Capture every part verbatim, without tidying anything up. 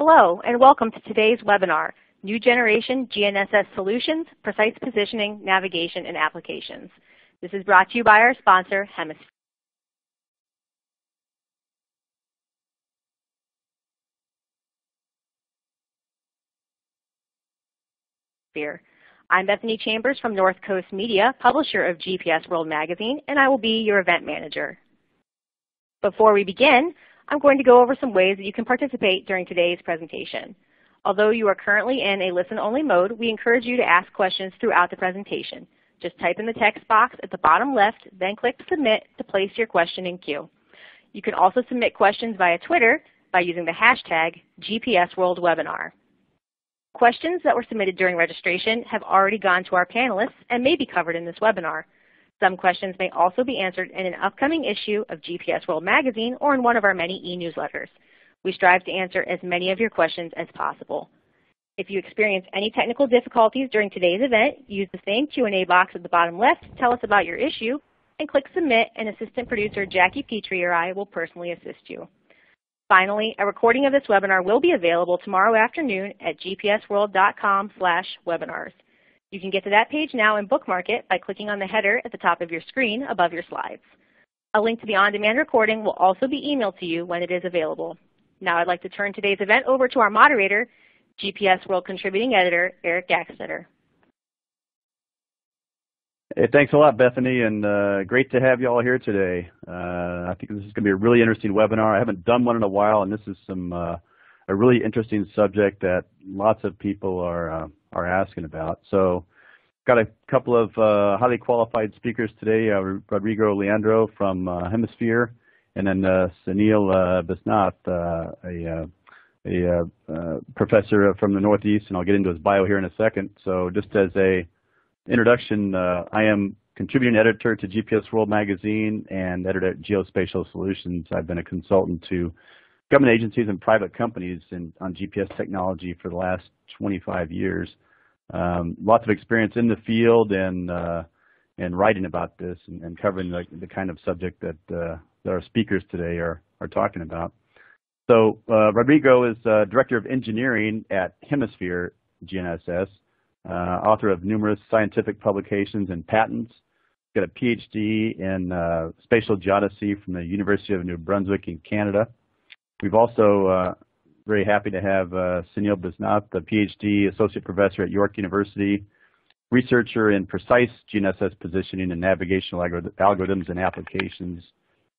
Hello, and welcome to today's webinar, New Generation G N S S Solutions, Precise Positioning, Navigation, and Applications. This is brought to you by our sponsor, Hemisphere. I'm Bethany Chambers from North Coast Media, publisher of G P S World Magazine, and I will be your event manager. Before we begin, I'm going to go over some ways that you can participate during today's presentation. Although you are currently in a listen-only mode, we encourage you to ask questions throughout the presentation. Just type in the text box at the bottom left, then click Submit to place your question in queue. You can also submit questions via Twitter by using the hashtag G P S World Webinar. Questions that were submitted during registration have already gone to our panelists and may be covered in this webinar. Some questions may also be answered in an upcoming issue of G P S World Magazine or in one of our many e-newsletters. We strive to answer as many of your questions as possible. If you experience any technical difficulties during today's event, use the same Q and A box at the bottom left to tell us about your issue and click Submit, and assistant producer Jackie Petrie or I will personally assist you. Finally, a recording of this webinar will be available tomorrow afternoon at g p s world dot com slash webinars. You can get to that page now and bookmark it by clicking on the header at the top of your screen above your slides. A link to the on-demand recording will also be emailed to you when it is available. Now I'd like to turn today's event over to our moderator, G P S World Contributing Editor, Eric Gaxeter. Hey, thanks a lot, Bethany, and uh, great to have you all here today. Uh, I think this is going to be a really interesting webinar. I haven't done one in a while, and this is some uh, a really interesting subject that lots of people are uh, are asking about. So, got a couple of uh, highly qualified speakers today: uh, Rodrigo Leandro from uh, Hemisphere, and then uh, Sunil uh, Bisnath, uh, a uh, a uh, professor from the Northeast, and I'll get into his bio here in a second. So, just as a introduction, uh, I am contributing editor to G P S World Magazine and editor at Geospatial Solutions. I've been a consultant to government agencies and private companies in, on G P S technology for the last twenty-five years. Um, lots of experience in the field and uh, and writing about this and, and covering the, the kind of subject that, uh, that our speakers today are, are talking about. So uh, Rodrigo is uh, Director of Engineering at Hemisphere G N S S. Uh, author of numerous scientific publications and patents. Got a PhD in uh, spatial geodesy from the University of New Brunswick in Canada. We've also uh, very happy to have uh, Sunil Bisnath, a PhD associate professor at York University, researcher in precise G N S S positioning and navigational algorith algorithms and applications,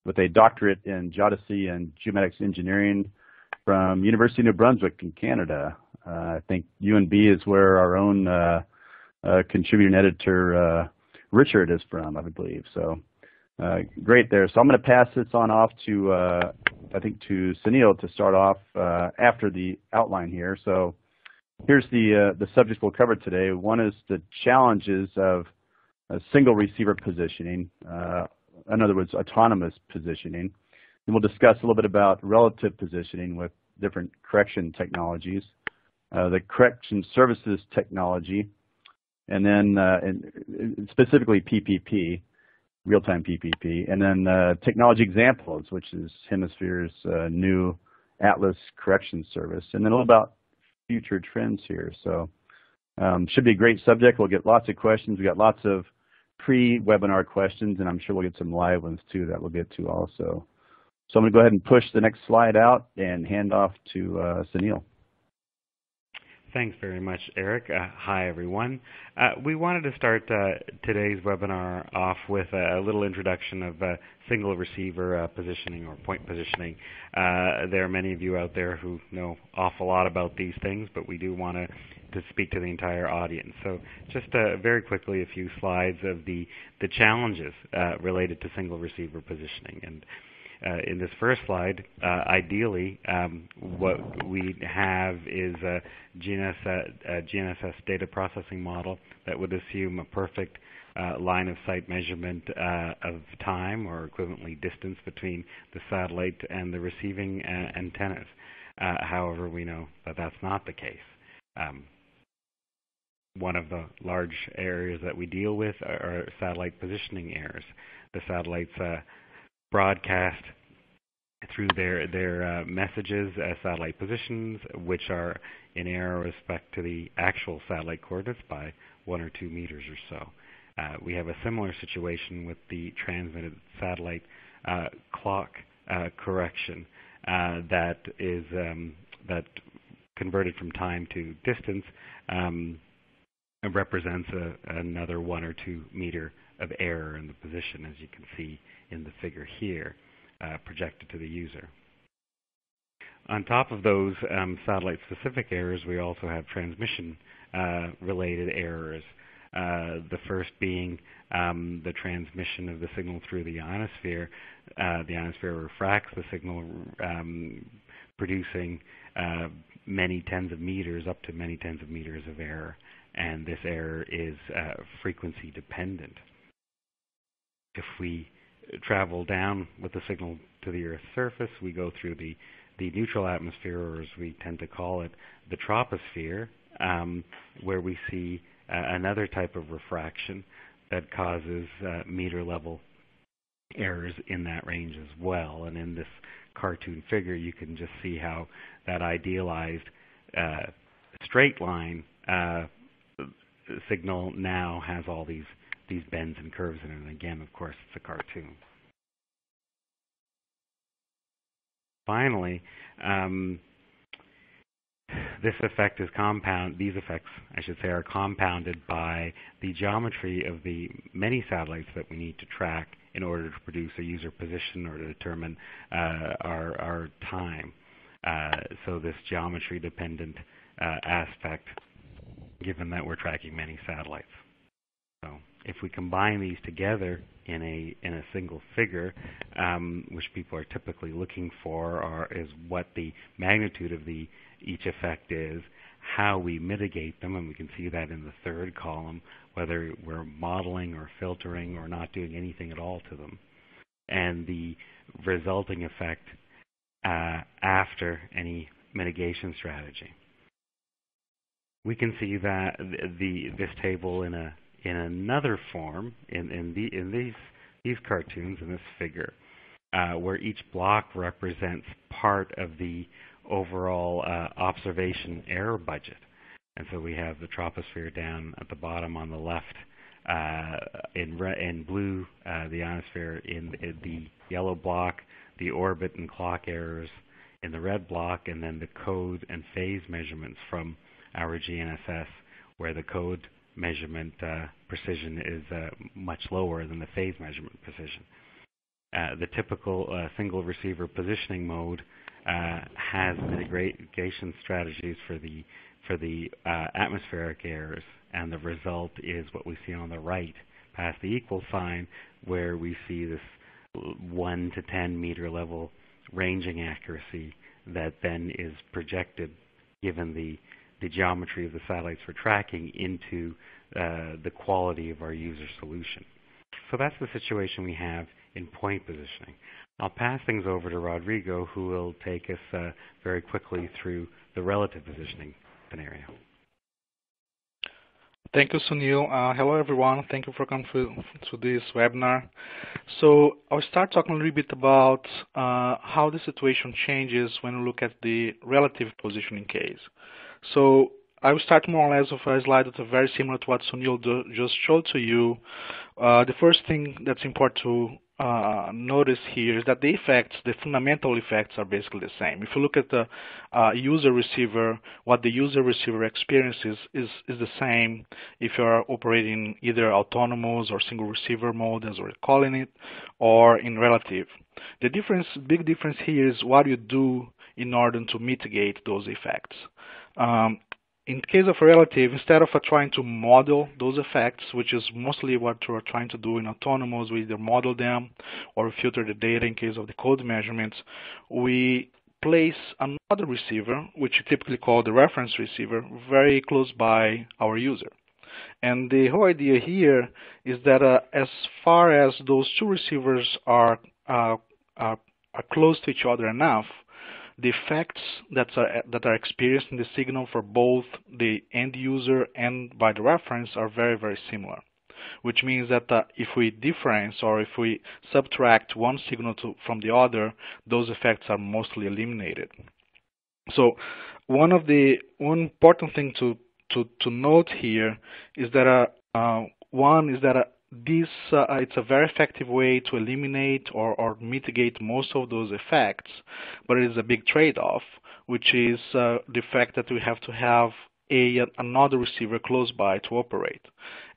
with a doctorate in geodesy and geomatics engineering from University of New Brunswick in Canada. Uh, I think U N B is where our own uh, uh, contributing editor, uh, Richard, is from, I believe. So uh, great there. So I'm going to pass this on off to, uh, I think, to Sunil to start off uh, after the outline here. So here's the, uh, the subject we'll cover today. One is the challenges of a single receiver positioning, uh, in other words, autonomous positioning. And we'll discuss a little bit about relative positioning with different correction technologies. Uh, the correction services technology, and then uh, and specifically P P P, real-time P P P, and then uh, technology examples, which is Hemisphere's uh, new Atlas Correction Service, and then a little about future trends here. So um, should be a great subject. We'll get lots of questions. We've got lots of pre-webinar questions, and I'm sure we'll get some live ones, too, that we'll get to also. So I'm going to go ahead and push the next slide out and hand off to uh, Sunil. Thanks very much, Eric. Uh, hi, everyone. Uh, we wanted to start uh, today's webinar off with a little introduction of uh, single receiver uh, positioning or point positioning. Uh, there are many of you out there who know awful lot about these things, but we do want to to speak to the entire audience. So just uh, very quickly, a few slides of the, the challenges uh, related to single receiver positioning. And Uh, in this first slide, uh, ideally, um, what we have is a G N S S, a G N S S data processing model that would assume a perfect uh, line of sight measurement uh, of time or equivalently distance between the satellite and the receiving uh, antennas. Uh, however, we know that that's not the case. Um, one of the large areas that we deal with are satellite positioning errors. The satellites uh, broadcast through their, their uh, messages as satellite positions, which are in error with respect to the actual satellite coordinates by one or two meters or so. Uh, we have a similar situation with the transmitted satellite uh, clock uh, correction uh, that is um, that converted from time to distance um, represents a, another one or two meter of error in the position, as you can see in the figure here, uh, projected to the user. On top of those um, satellite-specific errors, we also have transmission-related uh, errors. Uh, the first being um, the transmission of the signal through the ionosphere. Uh, the ionosphere refracts the signal, um, producing uh, many tens of meters, up to many tens of meters of error. And this error is uh, frequency dependent. If we travel down with the signal to the Earth's surface, we go through the, the neutral atmosphere, or as we tend to call it, the troposphere, um, where we see Uh, another type of refraction that causes uh, meter level errors in that range as well. And in this cartoon figure, you can just see how that idealized uh, straight line uh, signal now has all these, these bends and curves in it. And again, of course, it's a cartoon. Finally, um, This effect is compound, these effects, I should say, are compounded by the geometry of the many satellites that we need to track in order to produce a user position or to determine uh, our, our time. Uh, so this geometry-dependent uh, aspect, given that we're tracking many satellites. So if we combine these together in a, in a single figure, um, which people are typically looking for, are, is what the magnitude of the each effect is, how we mitigate them, and we can see that in the third column, whether we're modeling or filtering or not doing anything at all to them, and the resulting effect uh, after any mitigation strategy. We can see that the this table in a in another form in in the in these these cartoons in this figure, uh, where each block represents part of the overall uh, observation error budget. And so we have the troposphere down at the bottom on the left uh, in, re in blue, uh, the ionosphere in, in the yellow block, the orbit and clock errors in the red block, and then the code and phase measurements from our G N S S, where the code measurement uh, precision is uh, much lower than the phase measurement precision. Uh, the typical uh, single receiver positioning mode Uh, has mitigation strategies for the for the uh, atmospheric errors, and the result is what we see on the right, past the equal sign, where we see this one to ten meter level ranging accuracy that then is projected, given the the geometry of the satellites we're tracking, into uh, the quality of our user solution. So that's the situation we have in point positioning. I'll pass things over to Rodrigo, who will take us uh, very quickly through the relative positioning scenario. Thank you, Sunil. Uh, hello, everyone. Thank you for coming to this webinar. So I'll start talking a little bit about uh, how the situation changes when we look at the relative positioning case. So I will start more or less with a slide that's very similar to what Sunil do, just showed to you. Uh, the first thing that's important to Uh, notice here is that the effects, the fundamental effects, are basically the same. If you look at the uh, user receiver, what the user receiver experiences is, is the same if you're operating either autonomous or single receiver mode, as we're calling it, or in relative. The difference, big difference here is what you do in order to mitigate those effects. Um, In case of relative, instead of trying to model those effects, which is mostly what we're trying to do in autonomous, we either model them or filter the data in case of the code measurements, we place another receiver, which you typically call the reference receiver, very close by our user. And the whole idea here is that uh, as far as those two receivers are, uh, are, are close to each other enough, the effects that are, that are experienced in the signal for both the end user and by the reference are very, very similar. which means that uh, if we difference or if we subtract one signal to, from the other, those effects are mostly eliminated. So one of the one important thing to to, to note here is that uh, uh, one is that uh, this uh, it's a very effective way to eliminate or, or mitigate most of those effects, but it is a big trade-off, which is uh, the fact that we have to have a another receiver close by to operate,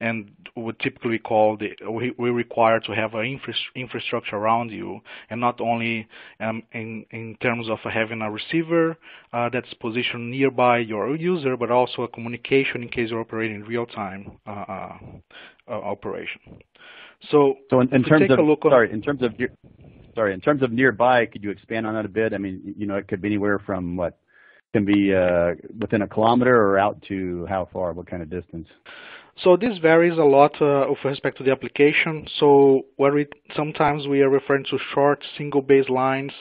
and what typically we call the we, we require to have an infra infrastructure around you, and not only um, in in terms of having a receiver uh, that's positioned nearby your user, but also a communication in case you're operating real time uh, uh, operation. So, so in, in terms of sorry, in terms of sorry, in terms of nearby, could you expand on that a bit? I mean, you know, it could be anywhere from what. Can be uh, within a kilometer or out to how far, what kind of distance? So this varies a lot uh, with respect to the application. So where it, sometimes we are referring to short single base lines.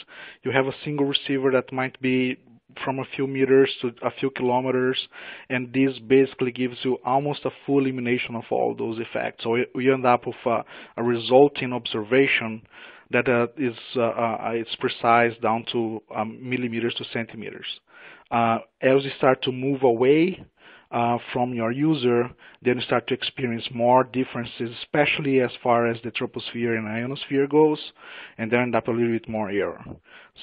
You have a single receiver that might be from a few meters to a few kilometers, and this basically gives you almost a full elimination of all those effects. So you end up with a, a resulting observation that uh, is uh, uh, it's precise down to um, millimeters to centimeters. Uh, as you start to move away uh, from your user, then you start to experience more differences, especially as far as the troposphere and ionosphere goes, and then end up a little bit more error.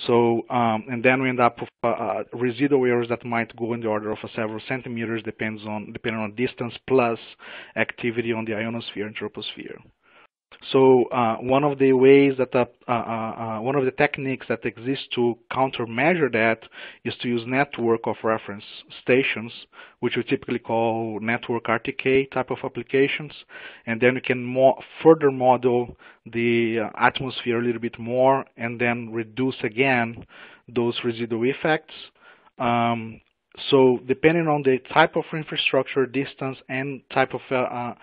So, um, and then we end up with uh, uh, residual errors that might go in the order of several centimeters, depends on depending on distance plus activity on the ionosphere and troposphere. So uh, one of the ways that uh, uh, uh, one of the techniques that exists to countermeasure that is to use network of reference stations, which we typically call network R T K type of applications, and then you can more further model the uh, atmosphere a little bit more, and then reduce again those residual effects. Um, so depending on the type of infrastructure, distance, and type of uh, uh,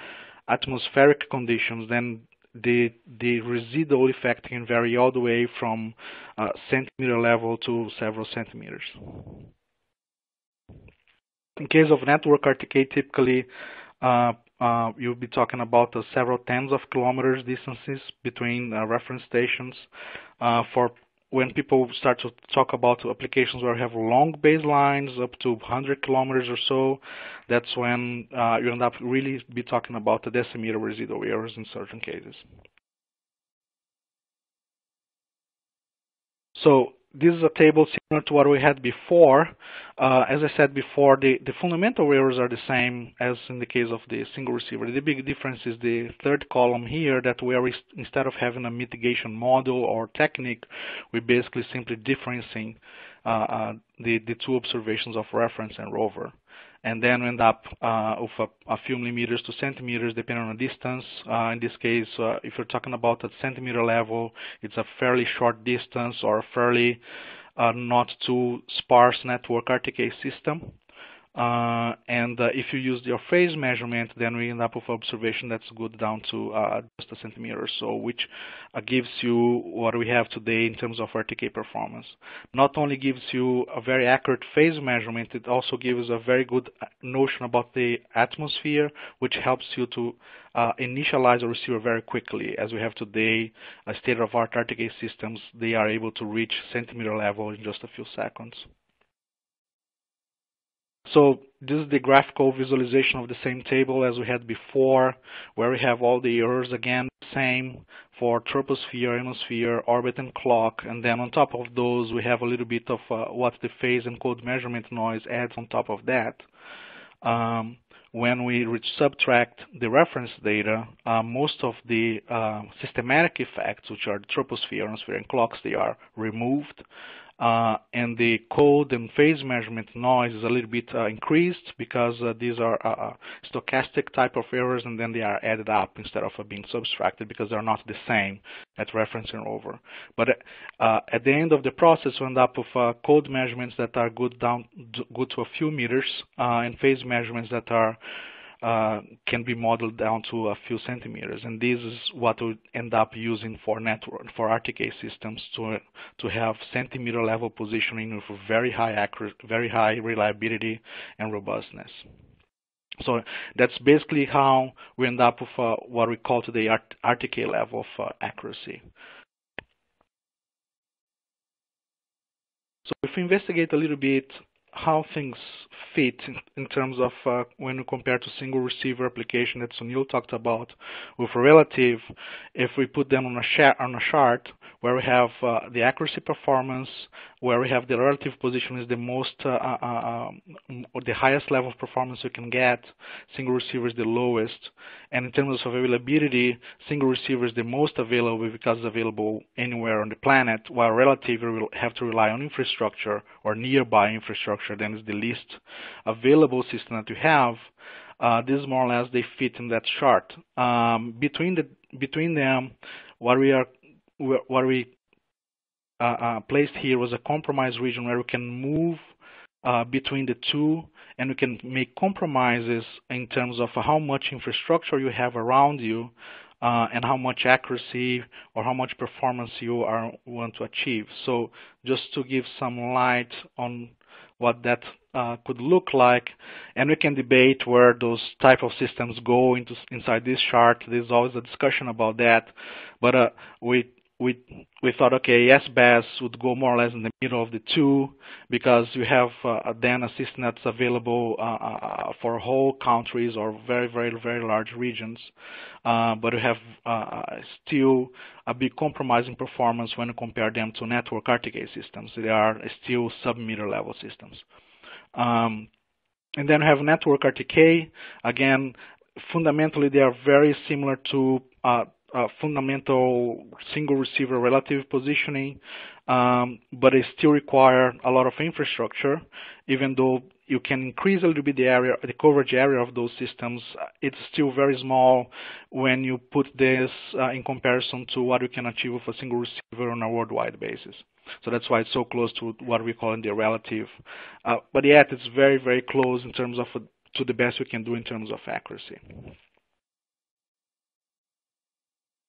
atmospheric conditions, then the the residual effect can vary all the way from uh, centimeter level to several centimeters. In case of network R T K, typically uh, uh, you'll be talking about uh, several tens of kilometers distances between uh, reference stations. Uh, for when people start to talk about applications where we have long baselines up to one hundred kilometers or so, that's when uh, you end up really be talking about the decimeter residual errors in certain cases. So this is a table similar to what we had before. Uh, as I said before, the, the fundamental errors are the same as in the case of the single receiver. The big difference is the third column here, that we are, instead of having a mitigation model or technique, we're basically simply differencing uh, uh, the, the two observations of reference and rover. And then we end up uh, with a, a few millimeters to centimeters, depending on the distance. Uh, in this case, uh, if you're talking about a centimeter level, it's a fairly short distance or a fairly uh, not too sparse network R T K system. Uh, and uh, if you use your phase measurement, then we end up with observation that's good down to uh, just a centimeter or so, which uh, gives you what we have today in terms of R T K performance. Not only gives you a very accurate phase measurement, it also gives a very good notion about the atmosphere, which helps you to uh, initialize a receiver very quickly. As we have today, uh, state-of-the-art R T K systems, they are able to reach centimeter level in just a few seconds. So this is the graphical visualization of the same table as we had before, where we have all the errors again, same for troposphere, ionosphere, orbit, and clock. And then on top of those, we have a little bit of uh, what the phase and code measurement noise adds on top of that. Um, when we subtract the reference data, uh, most of the uh, systematic effects, which are troposphere, ionosphere, and clocks, they are removed. Uh, and the code and phase measurement noise is a little bit uh, increased because uh, these are uh, stochastic type of errors, and then they are added up instead of uh, being subtracted because they're not the same at reference and rover. But uh, at the end of the process, we end up with uh, code measurements that are good down, good to a few meters, uh, and phase measurements that are uh, can be modeled down to a few centimeters. And this is what we end up using for network, for R T K systems, to to have centimeter level positioning with very high accuracy, very high reliability and robustness. So that's basically how we end up with uh, what we call today R T K level of uh, accuracy. So if we investigate a little bit how things fit in, in terms of uh, when we compare to single receiver application that Sunil talked about with relative, if we put them on a, on a chart where we have uh, the accuracy performance, where we have the relative position is the most, uh, uh, um, or the highest level of performance you can get, single receiver is the lowest. And in terms of availability, single receiver is the most available because it's available anywhere on the planet, while relative will have to rely on infrastructure or nearby infrastructure. Then is the least available system that you have. Uh, this more or less they fit in that chart. Um, between the between them, what we are what we uh, uh, placed here was a compromise region where we can move uh, between the two, and we can make compromises in terms of how much infrastructure you have around you, Uh, and how much accuracy or how much performance you are want to achieve. So just to give some light on what that uh, could look like, and we can debate where those type of systems go into inside this chart. There's always a discussion about that, but uh, we we we thought, okay, S B A S would go more or less in the middle of the two, because you have uh, then a system that's available uh, for whole countries or very, very, very large regions, uh, but you have uh, still a big compromising performance when you compare them to network R T K systems. They are still sub-meter level systems. Um, and then you have network R T K. Again, fundamentally, they are very similar to uh, Uh, fundamental single receiver relative positioning, um, but it still requires a lot of infrastructure. Even though you can increase a little bit the area, the coverage area of those systems, it's still very small when you put this uh, in comparison to what you can achieve with a single receiver on a worldwide basis. So that's why it's so close to what we call in the relative. Uh, but yet it's very, very close in terms of uh, to the best we can do in terms of accuracy.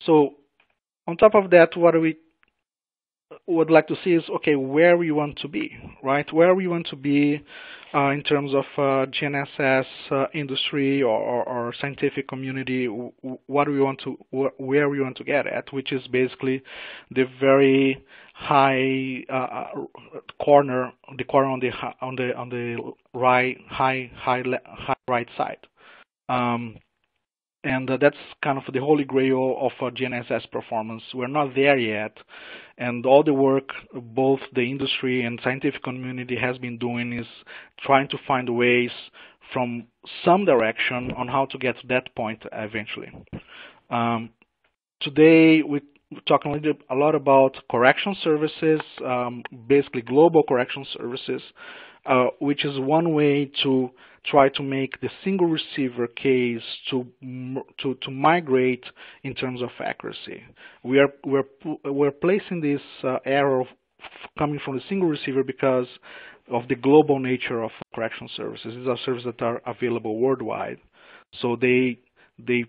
So on top of that, what we would like to see is, okay, where we want to be, right? Where we want to be uh, in terms of uh, G N S S uh, industry or, or, or scientific community, what we want to, wh where we want to get at, which is basically the very high uh, corner, the corner on the on the on the right high high, high right side. Um, And uh, that's kind of the holy grail of uh, G N S S performance. We're not there yet. And all the work both the industry and scientific community has been doing is trying to find ways from some direction on how to get to that point eventually. Um, today, we We're talking a, little, a lot about correction services, um, basically global correction services, uh, which is one way to try to make the single receiver case to to, to migrate in terms of accuracy. We are we're we're placing this uh, arrow coming from the single receiver because of the global nature of correction services. These are services that are available worldwide, so they they.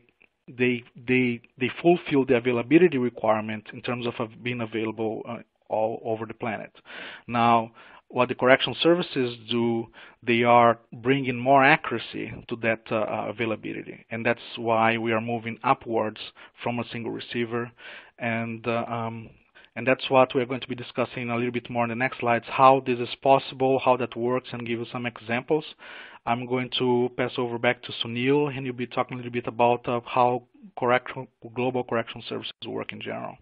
They, they, they fulfill the availability requirement in terms of being available uh, all over the planet. Now, what the correction services do, they are bringing more accuracy to that uh, availability. And that's why we are moving upwards from a single receiver. And, uh, um, and that's what we're going to be discussing a little bit more in the next slides, how this is possible, how that works, and give you some examples. I'm going to pass over back to Sunil, and he'll be talking a little bit about uh, how correction, global correction services work in general.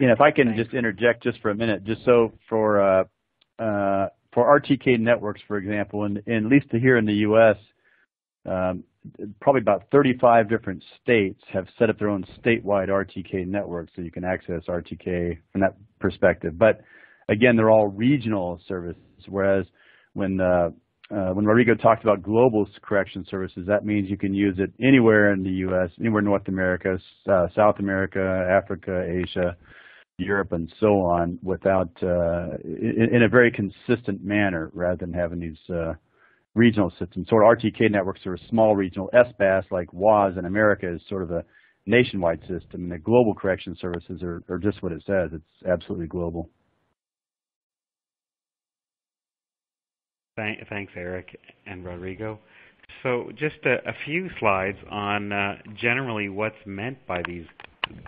Yeah, if I can Thanks. just interject just for a minute, just so for uh, uh, for R T K networks, for example, and, and at least here in the U S, um, probably about thirty-five different states have set up their own statewide R T K networks, so you can access R T K from that perspective. But again, they're all regional services, whereas when uh, Uh, when Rodrigo talked about global correction services, that means you can use it anywhere in the U S, anywhere in North America, uh, South America, Africa, Asia, Europe, and so on, without uh, in, in a very consistent manner, rather than having these uh, regional systems. So our R T K networks are small regional. S B A S, like W A A S in America, is sort of a nationwide system, and the global correction services are, are just what it says. It's absolutely global. Thanks, Eric and Rodrigo. So just a, a few slides on uh, generally what's meant by these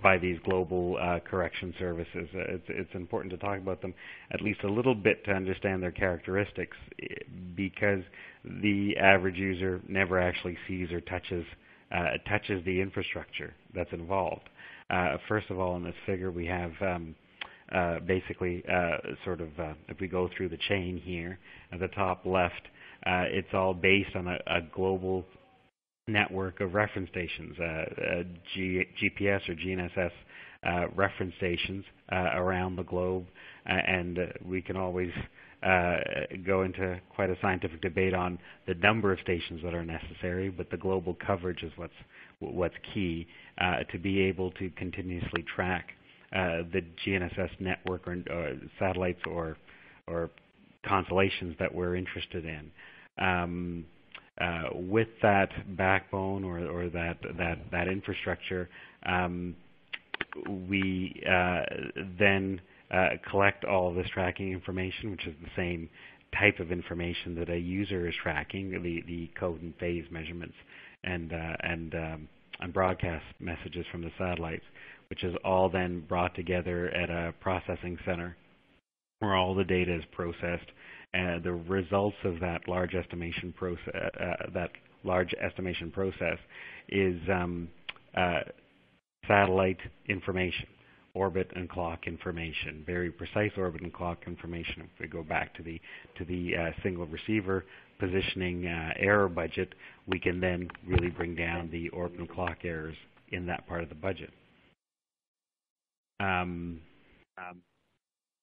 by these global uh, correction services. Uh, it's, it's important to talk about them at least a little bit to understand their characteristics, because the average user never actually sees or touches uh, touches the infrastructure that's involved. Uh, first of all, in this figure we have um, uh, basically uh, sort of, uh, if we go through the chain here, at the top left, uh, it's all based on a, a global network of reference stations, uh, uh, G GPS or G N S S uh, reference stations uh, around the globe, uh, and uh, we can always uh, go into quite a scientific debate on the number of stations that are necessary, but the global coverage is what's what's key uh, to be able to continuously track uh, the G N S S network or, or satellites or or constellations that we're interested in. Um, Uh, with that backbone or, or that, that, that infrastructure, um, we uh, then uh, collect all this tracking information, which is the same type of information that a user is tracking, the, the code and phase measurements and, uh, and, um, and broadcast messages from the satellites, which is all then brought together at a processing center where all the data is processed. Uh, the results of that large estimation process, uh, that large estimation process, is um, uh, satellite information, orbit and clock information, very precise orbit and clock information. If we go back to the to the uh, single receiver positioning uh, error budget, we can then really bring down the orbit and clock errors in that part of the budget. Um, um,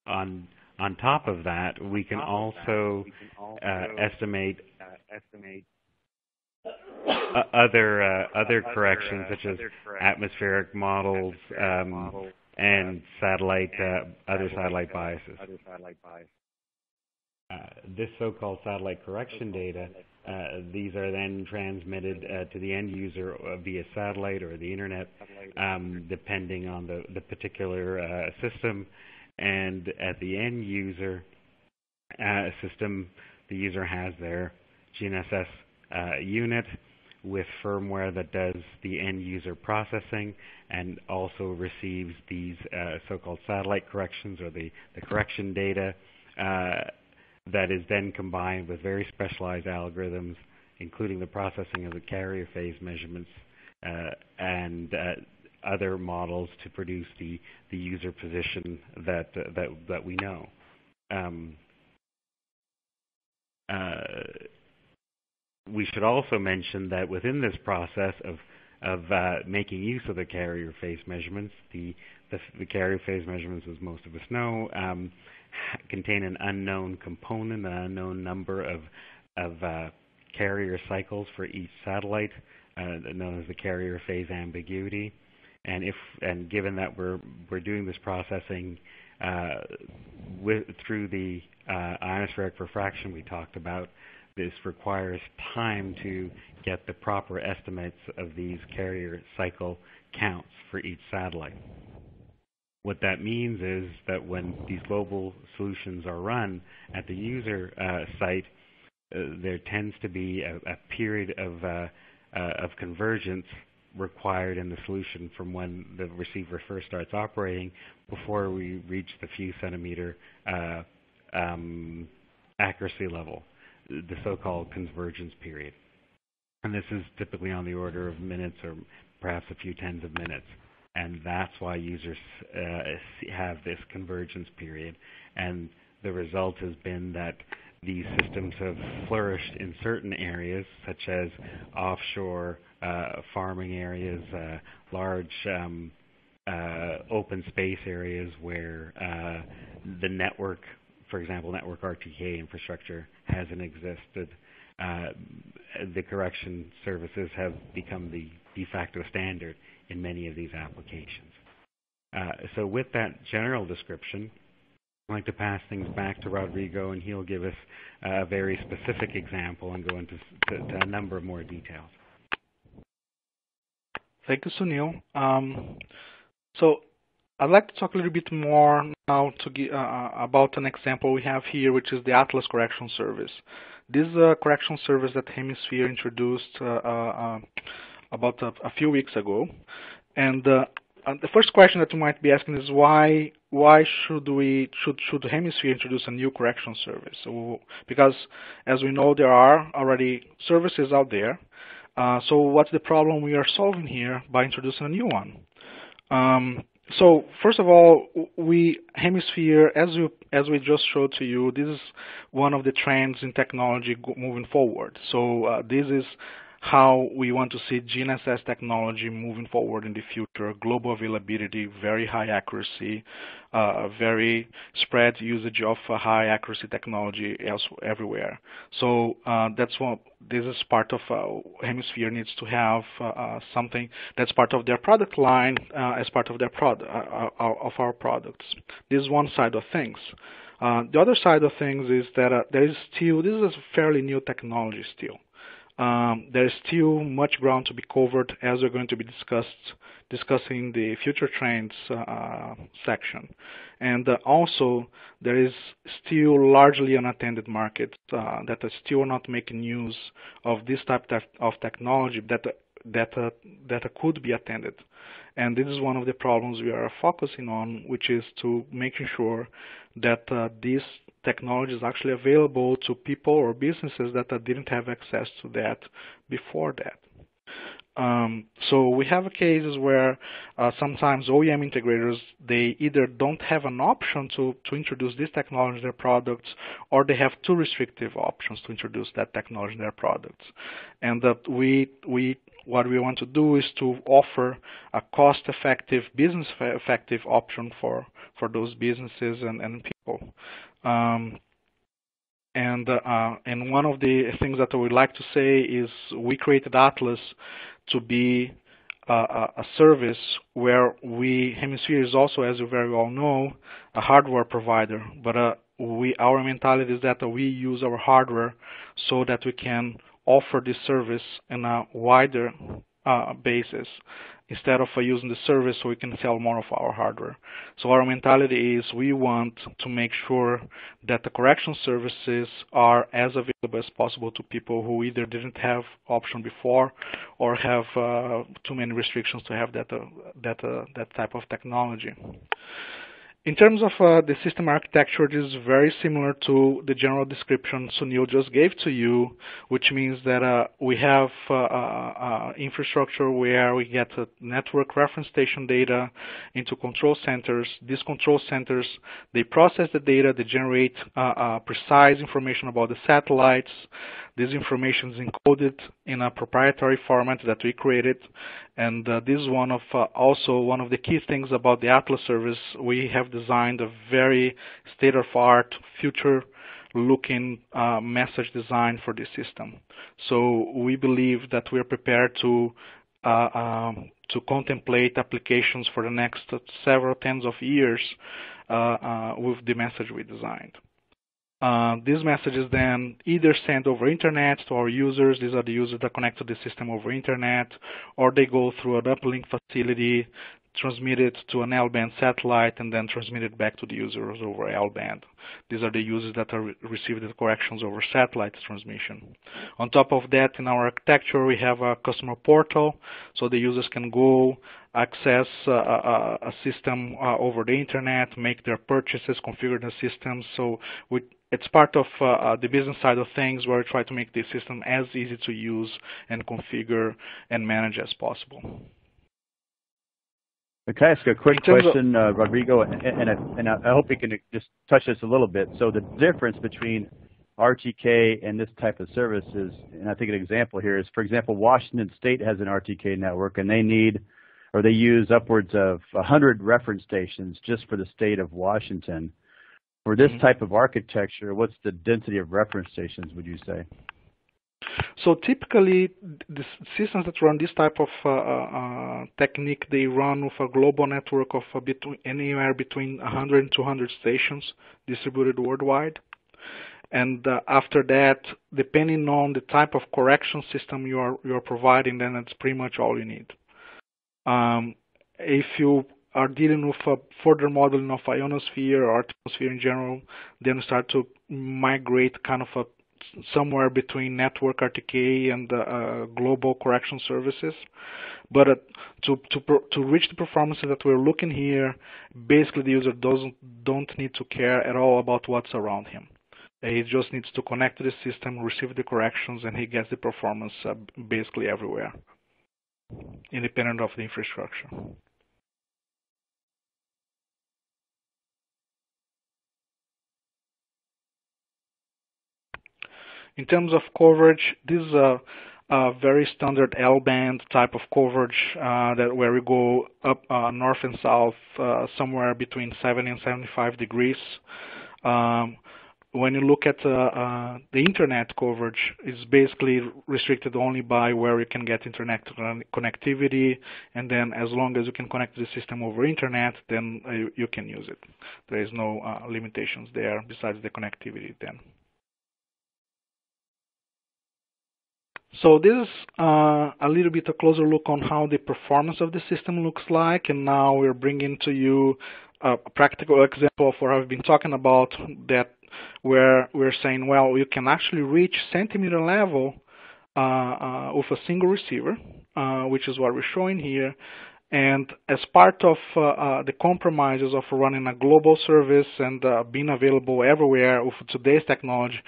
on On top of that, we can also, we can also uh, estimate, uh, estimate uh, other uh, other uh, corrections uh, such as atmospheric models, atmospheric um, models and satellite uh, and other satellite, satellite biases. Other satellite bias. uh, this so-called satellite correction data, uh, these are then transmitted uh, to the end user via satellite or the internet, um, depending on the the particular uh, system. And at the end user uh, system, the user has their G N S S uh, unit with firmware that does the end user processing and also receives these uh, so-called satellite corrections or the, the correction data uh, that is then combined with very specialized algorithms, including the processing of the carrier phase measurements uh, and uh, other models to produce the the user position that uh, that that we know. Um, uh, we should also mention that within this process of of uh, making use of the carrier phase measurements, the the, the carrier phase measurements, as most of us know, um, contain an unknown component, an unknown number of of uh, carrier cycles for each satellite, uh, known as the carrier phase ambiguity. And if and given that we're we're doing this processing uh, with, through the uh, ionospheric refraction we talked about, this requires time to get the proper estimates of these carrier cycle counts for each satellite. What that means is that when these global solutions are run at the user uh, site, uh, there tends to be a, a period of uh, uh, of convergence required in the solution from when the receiver first starts operating before we reach the few centimeter uh, um, accuracy level, the so-called convergence period. And this is typically on the order of minutes or perhaps a few tens of minutes. And that's why users uh, have this convergence period. And the result has been that these systems have flourished in certain areas, such as offshore uh, farming areas, uh, large um, uh, open space areas where uh, the network, for example, network R T K infrastructure hasn't existed. Uh, the correction services have become the de facto standard in many of these applications. Uh, so with that general description, I'd like to pass things back to Rodrigo, and he'll give us a very specific example and go into to, to a number of more details. Thank you, Sunil. Um, so I'd like to talk a little bit more now to get, uh, about an example we have here, which is the Atlas Correction Service. This is a correction service that Hemisphere introduced uh, uh, about a, a few weeks ago. And uh, the first question that you might be asking is why why should we should should Hemisphere introduce a new correction service? So, because as we know, there are already services out there. Uh, so what's the problem we are solving here by introducing a new one? Um, So first of all, we Hemisphere, as we as we just showed to you, this is one of the trends in technology moving forward. So uh, this is how we want to see G N S S technology moving forward in the future: global availability, very high accuracy, uh, very spread usage of uh, high accuracy technology elsewhere, everywhere. So uh, that's what this is part of. Uh, Hemisphere needs to have uh, something that's part of their product line, uh, as part of their product uh, of our products. This is one side of things. Uh, the other side of things is that uh, there is still this is a fairly new technology still. Um, there is still much ground to be covered, as we're going to be discussed, discussing the future trends uh, section. And uh, also, there is still largely unattended markets uh, that are still not making use of this type of technology that that uh, that could be attended. And this is one of the problems we are focusing on, which is to making sure that uh, these technology is actually available to people or businesses that didn't have access to that before that. Um, so we have cases where uh, sometimes O E M integrators, they either don't have an option to, to introduce this technology in their products, or they have two restrictive options to introduce that technology in their products. And that we, we what we want to do is to offer a cost-effective, business-effective option for, for those businesses and, and people. Um, and uh, and one of the things that I would like to say is we created Atlas to be a, a service where we Hemisphere is also, as you very well know, a hardware provider. But uh, we our mentality is that we use our hardware so that we can offer this service in a wider uh, basis, instead of uh, using the service so we can sell more of our hardware. So our mentality is we want to make sure that the correction services are as available as possible to people who either didn't have option before or have uh, too many restrictions to have that, uh, that, uh, that type of technology. In terms of uh, the system architecture, it is very similar to the general description Sunil just gave to you, which means that uh, we have uh, uh, infrastructure where we get uh, network reference station data into control centers. These control centers, they process the data, they generate uh, uh, precise information about the satellites. This information is encoded in a proprietary format that we created, and uh, this is one of uh, also one of the key things about the Atlas service. We have designed a very state-of-the-art, future-looking uh, message design for this system. So we believe that we are prepared to uh, um, to contemplate applications for the next several tens of years uh, uh, with the message we designed. Uh, these messages then either send over internet to our users. These are the users that connect to the system over internet, or they go through an uplink facility, transmitted to an L band satellite, and then transmitted back to the users over L band. These are the users that are re received the corrections over satellite transmission. On top of that, in our architecture, we have a customer portal, so the users can go access uh, a, a system uh, over the internet, make their purchases, configure the system. So we, it's part of uh, the business side of things, where we try to make the system as easy to use and configure and manage as possible. Can I ask a quick question, uh, Rodrigo, and, and, and I hope you can just touch this a little bit. So the difference between R T K and this type of service is, and I think an example here is, for example, Washington State has an R T K network, and they need, or they use upwards of one hundred reference stations just for the state of Washington. For this mm-hmm. type of architecture, what's the density of reference stations, would you say? So typically, the systems that run this type of uh, uh, technique, they run with a global network of uh, between, anywhere between one hundred and two hundred stations distributed worldwide. And uh, after that, depending on the type of correction system you are you are providing, then that's pretty much all you need. Um, if you are dealing with a further modeling of ionosphere or atmosphere in general, then start to migrate kind of a somewhere between network R T K and uh, global correction services. But uh, to to to reach the performances that we're looking here, basically the user doesn't don't need to care at all about what's around him. He just needs to connect to the system, receive the corrections, and he gets the performance uh, basically everywhere, independent of the infrastructure. In terms of coverage, this is a, a very standard L band type of coverage uh, that where we go up uh, north and south uh, somewhere between seventy and seventy-five degrees. Um, when you look at uh, uh, the internet coverage, it's basically restricted only by where you can get internet connectivity, and then as long as you can connect to the system over internet, then uh, you can use it. There is no uh, limitations there besides the connectivity then. So this is uh, a little bit a closer look on how the performance of the system looks like, and now we're bringing to you a practical example of what I've been talking about, that where we're saying, well, you can actually reach centimeter level uh, uh, with a single receiver, uh, which is what we're showing here. And as part of uh, uh, the compromises of running a global service and uh, being available everywhere with today's technology,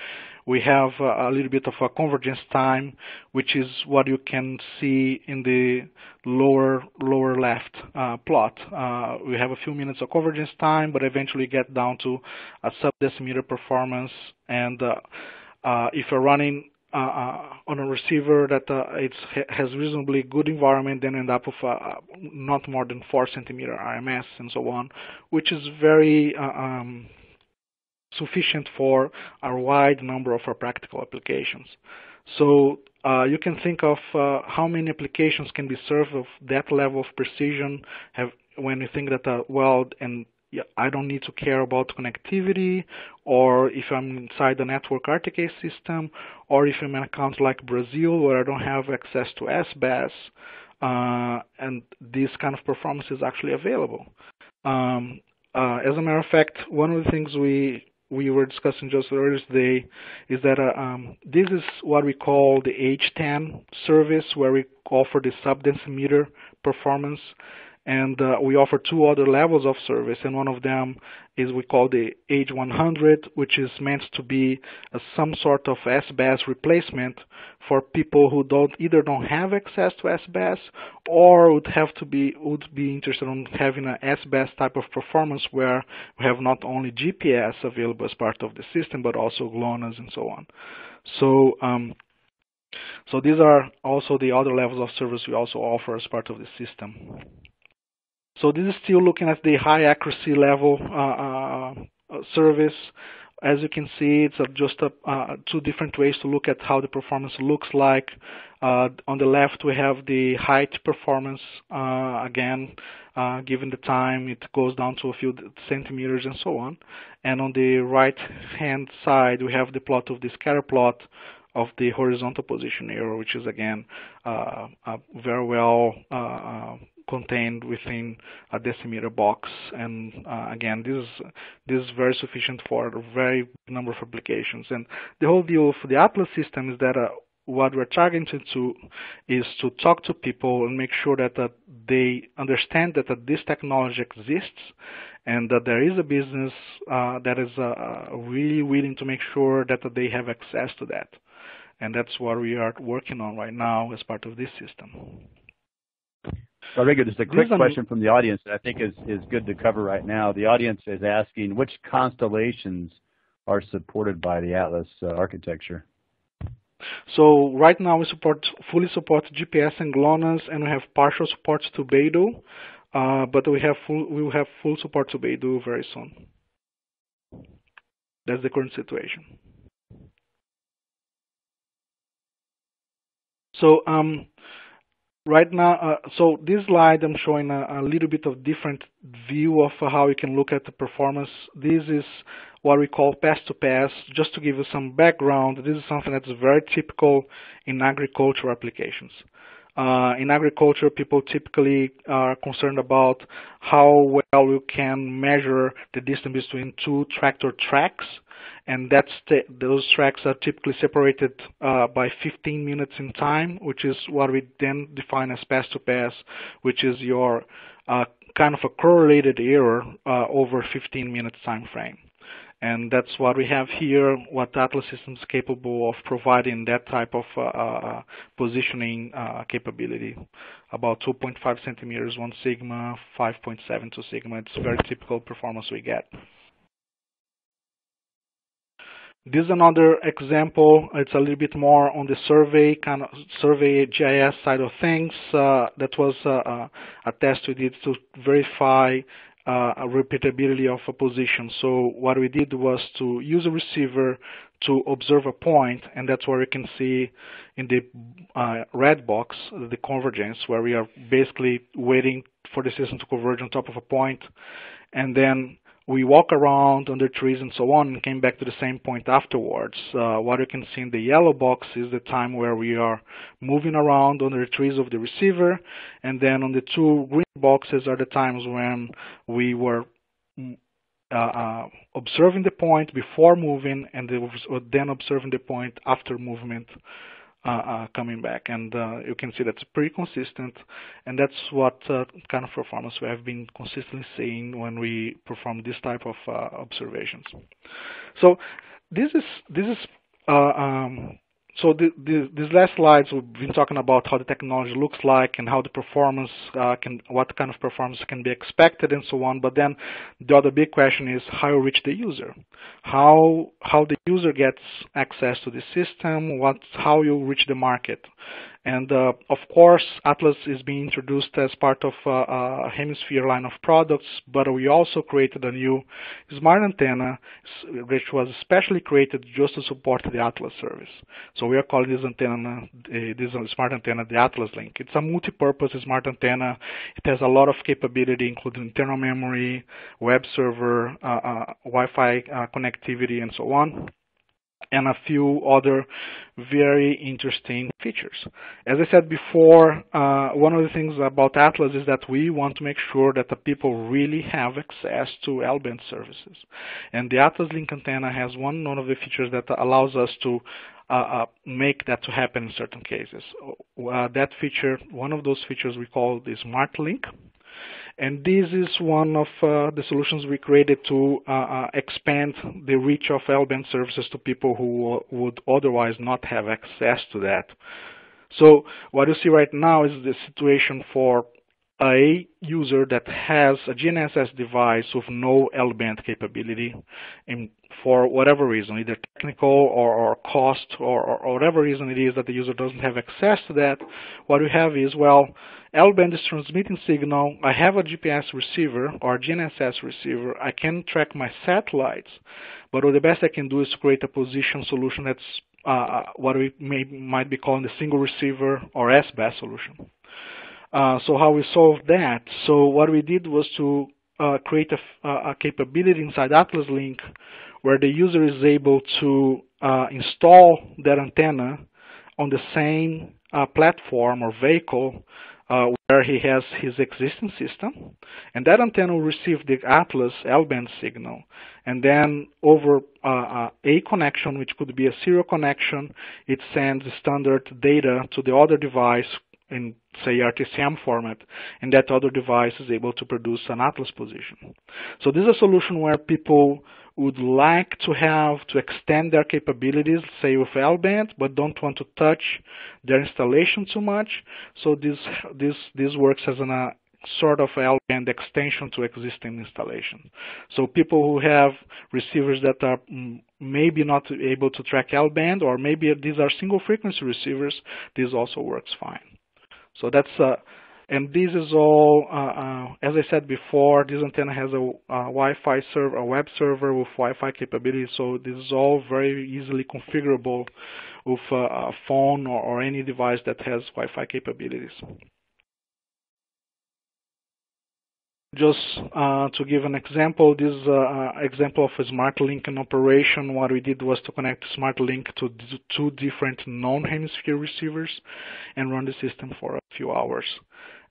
we have uh, a little bit of a convergence time, which is what you can see in the lower lower left uh, plot. Uh, we have a few minutes of convergence time, but eventually get down to a sub-decimeter performance. And uh, uh, if you're running Uh, on a receiver that uh, it's, has reasonably good environment, then end up with uh, not more than four centimeter R M S and so on, which is very uh, um, sufficient for a wide number of our practical applications. So uh, you can think of uh, how many applications can be served of that level of precision have, when you think that, uh, well, and yeah, I don't need to care about connectivity, or if I'm inside the network R T K system, or if I'm in a country like Brazil where I don't have access to S B A S, uh, and this kind of performance is actually available. Um, uh, as a matter of fact, one of the things we we were discussing just earlier today is that uh, um, this is what we call the H ten service, where we offer the sub-decimeter performance. And uh, we offer two other levels of service, and one of them is we call the H one hundred, which is meant to be a, some sort of S B A S replacement for people who don't either don't have access to S B A S or would have to be would be interested in having an S B A S type of performance where we have not only G P S available as part of the system but also GLONASS and so on. So. Um, so these are also the other levels of service we also offer as part of the system. So this is still looking at the high accuracy level uh, uh, service. As you can see, it's just a, uh, two different ways to look at how the performance looks like. Uh, on the left, we have the height performance. Uh, again, uh, given the time, it goes down to a few centimeters and so on. And on the right-hand side, we have the plot of the scatter plot of the horizontal position error, which is again uh, uh, very well uh, contained within a decimeter box, and uh, again, this is this is very sufficient for a very number of applications. And the whole deal for the Atlas system is that uh, what we're targeting to is to talk to people and make sure that uh, they understand that uh, this technology exists, and that there is a business uh, that is uh, really willing to make sure that uh, they have access to that. And that's what we are working on right now as part of this system. Rodrigo, just a quick question from the audience that I think is, is good to cover right now. The audience is asking which constellations are supported by the Atlas uh, architecture. So right now we support fully support G P S and GLONASS, and we have partial support to Beidou, uh, but we have full we will have full support to Beidou very soon. That's the current situation. So um, right now, uh, so this slide I'm showing a, a little bit of different view of how you can look at the performance. This is what we call pass-to-pass. Just to give you some background, this is something that's very typical in agricultural applications. Uh, in agriculture, people typically are concerned about how well you can measure the distance between two tractor tracks, and that's the, those tracks are typically separated uh, by fifteen minutes in time, which is what we then define as pass-to-pass, which is your uh, kind of a correlated error uh, over fifteen minutes time frame. And that's what we have here, what Atlas Systems is capable of providing, that type of uh, uh, positioning uh, capability. About two point five centimeters, one sigma, five point seven, two sigma. It's very typical performance we get. This is another example. It's a little bit more on the survey, kind of survey G I S side of things. Uh, that was uh, a test we did to verify Uh, a repeatability of a position. So what we did was to use a receiver to observe a point, and that's where you can see in the uh, red box the convergence, where we are basically waiting for the system to converge on top of a point, and then we walk around under trees and so on and came back to the same point afterwards. Uh, what you can see in the yellow box is the time where we are moving around under the trees of the receiver, and then on the two green boxes are the times when we were uh, uh, observing the point before moving and then observing the point after movement. Uh, uh, coming back, and uh, you can see that's pretty consistent, and that's what uh, kind of performance we have been consistently seeing when we perform this type of uh, observations. So this is this is uh, um, so the, the, these last slides we've been talking about how the technology looks like and how the performance uh, can, what kind of performance can be expected and so on. But then the other big question is how you reach the user, how how the user gets access to the system, what, how you reach the market. And uh, of course, Atlas is being introduced as part of uh, a Hemisphere line of products, but we also created a new smart antenna, which was especially created just to support the Atlas service. So we are calling this antenna, uh, this smart antenna, the Atlas Link. It's a multi-purpose smart antenna. It has a lot of capability, including internal memory, web server, uh, uh, Wi-Fi uh, connectivity, and so on, and a few other very interesting features. As I said before, uh, one of the things about Atlas is that we want to make sure that the people really have access to L-band services. And the Atlas Link antenna has one, one of the features that allows us to uh, uh, make that to happen in certain cases. Uh, that feature, one of those features we call the Smart Link. And this is one of uh, the solutions we created to uh, uh, expand the reach of L-band services to people who uh, would otherwise not have access to that. So what you see right now is the situation for a user that has a G N S S device with no L-band capability, and for whatever reason, either technical or, or cost or, or whatever reason it is that the user doesn't have access to that, what we have is, well, L-band is transmitting signal, I have a G P S receiver or G N S S receiver, I can track my satellites, but the best I can do is create a position solution that's uh, what we may, might be calling the single receiver or S B A S solution. Uh, so how we solved that? So what we did was to uh, create a, a capability inside Atlas Link where the user is able to uh, install their antenna on the same uh, platform or vehicle uh, where he has his existing system, and that antenna will receive the Atlas L-band signal, and then over uh, uh, a connection, which could be a serial connection, it sends standard data to the other device in, say, R T C M format, and that other device is able to produce an Atlas position. So this is a solution where people would like to have to extend their capabilities, say with L-band, but don't want to touch their installation too much. So this this this works as an uh, sort of L-band extension to existing installation. So people who have receivers that are maybe not able to track L-band, or maybe these are single frequency receivers, this also works fine. So that's, uh, and this is all, uh, uh, as I said before, this antenna has a, a Wi-Fi server, a web server with Wi-Fi capability, so this is all very easily configurable with uh, a phone or, or any device that has Wi-Fi capabilities. Just uh, to give an example, this is uh, example of a Smart Link in operation. What we did was to connect Smart Link to two different non-hemisphere receivers and run the system for a few hours.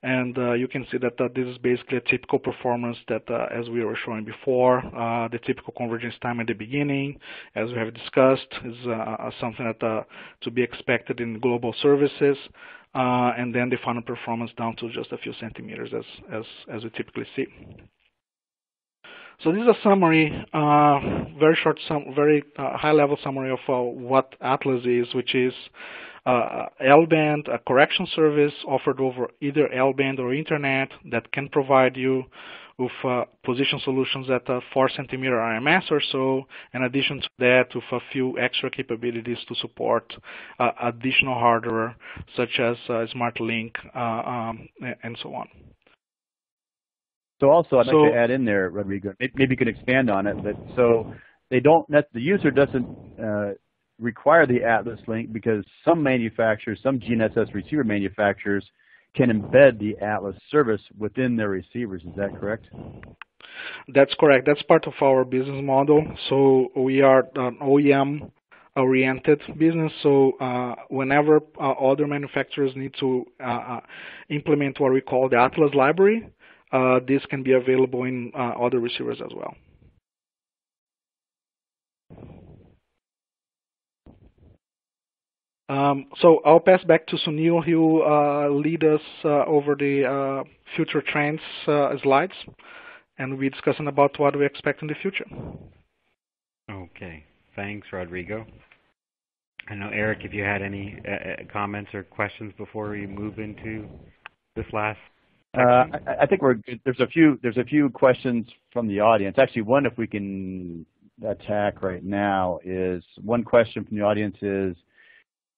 And uh, you can see that uh, this is basically a typical performance that, uh, as we were showing before, uh, the typical convergence time at the beginning, as we have discussed, is uh, something that uh, to be expected in global services. Uh, and then the final performance down to just a few centimeters, as as as we typically see. So this is a summary, uh, very short, some very uh, high-level summary of uh, what Atlas is, which is uh, L-band, a correction service offered over either L-band or internet that can provide you with uh, position solutions at a four centimeter R M S or so, in addition to that, with a few extra capabilities to support uh, additional hardware, such as uh, Smart Link uh, um, and so on. So also, I'd so, like to add in there, Rodrigo, maybe you can expand on it, but so they don't, the user doesn't uh, require the Atlas Link because some manufacturers, some G N S S receiver manufacturers can embed the Atlas service within their receivers. Is that correct? That's correct. That's part of our business model. So we are an O E M oriented business. So uh, whenever uh, other manufacturers need to uh, implement what we call the Atlas library, uh, this can be available in uh, other receivers as well. Um, so I'll pass back to Sunil, who will uh, lead us uh, over the uh, future trends uh, slides, and we'll be discussing about what we expect in the future. Okay, thanks, Rodrigo. I know, Eric, if you had any uh, comments or questions before we move into this last section? Uh, I, I think we're good. There's a few. There's a few questions from the audience. Actually, one, if we can attack right now, is one question from the audience is,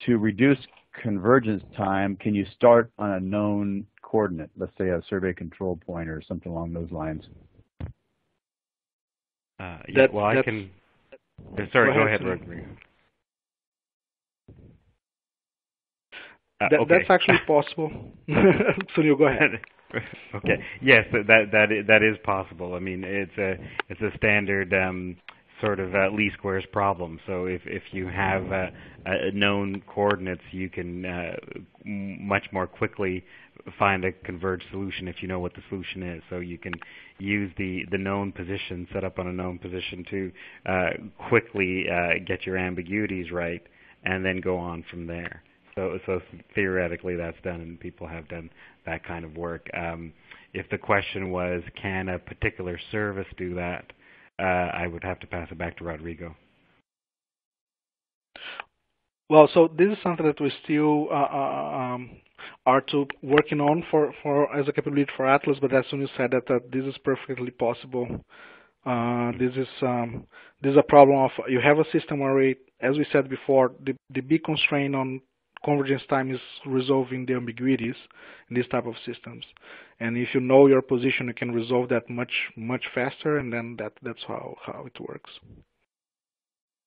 to reduce convergence time, can you start on a known coordinate, let's say a survey control point or something along those lines? Uh, yeah, that, well, I can. Sorry, go ahead, Rodrigo. Uh, that, okay. That's actually possible. So you go ahead. Okay. Yes, that that is, that is possible. I mean, it's a it's a standard. Um, sort of uh, least squares problem. So if, if you have uh, uh, known coordinates, you can uh, much more quickly find a converged solution if you know what the solution is. So you can use the, the known position, set up on a known position to uh, quickly uh, get your ambiguities right and then go on from there. So, so theoretically that's done, and people have done that kind of work. Um, if the question was, can a particular service do that? Uh, I would have to pass it back to Rodrigo. Well, so this is something that we still uh, um, are to working on for, for as a capability for Atlas, but as soon as you said that, uh, this is perfectly possible. Uh, this is um, this is a problem of you have a system where, it, as we said before, the, the big constraint on convergence time is resolving the ambiguities in these type of systems, and if you know your position, you can resolve that much much faster, and then that that's how how it works.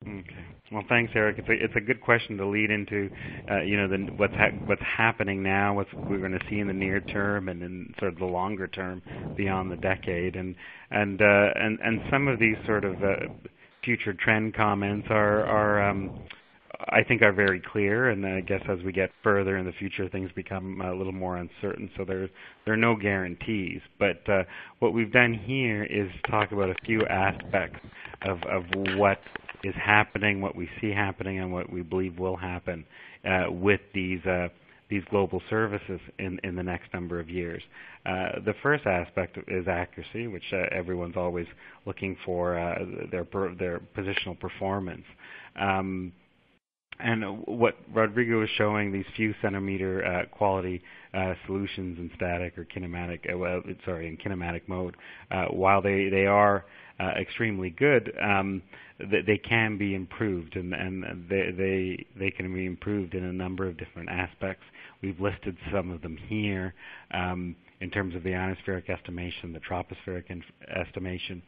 Okay. Well, thanks, Eric. It's a it's a good question to lead into, uh, you know, the, what's ha what's happening now, what we're going to see in the near term, and in sort of the longer term beyond the decade, and and uh, and and some of these sort of uh, future trend comments are are. Um, I think are very clear, and I guess as we get further in the future, things become a little more uncertain, so there, there are no guarantees. But uh, what we've done here is talk about a few aspects of, of what is happening, what we see happening, and what we believe will happen uh, with these uh, these global services in, in the next number of years. Uh, the first aspect is accuracy, which uh, everyone's always looking for, uh, their, their positional performance. Um, And what Rodrigo is showing, these few centimeter uh, quality uh, solutions in static or kinematic, uh, well, sorry, in kinematic mode, uh, while they, they are uh, extremely good, um, th they can be improved, and, and they, they, they can be improved in a number of different aspects. We've listed some of them here um, in terms of the ionospheric estimation, the tropospheric estimation,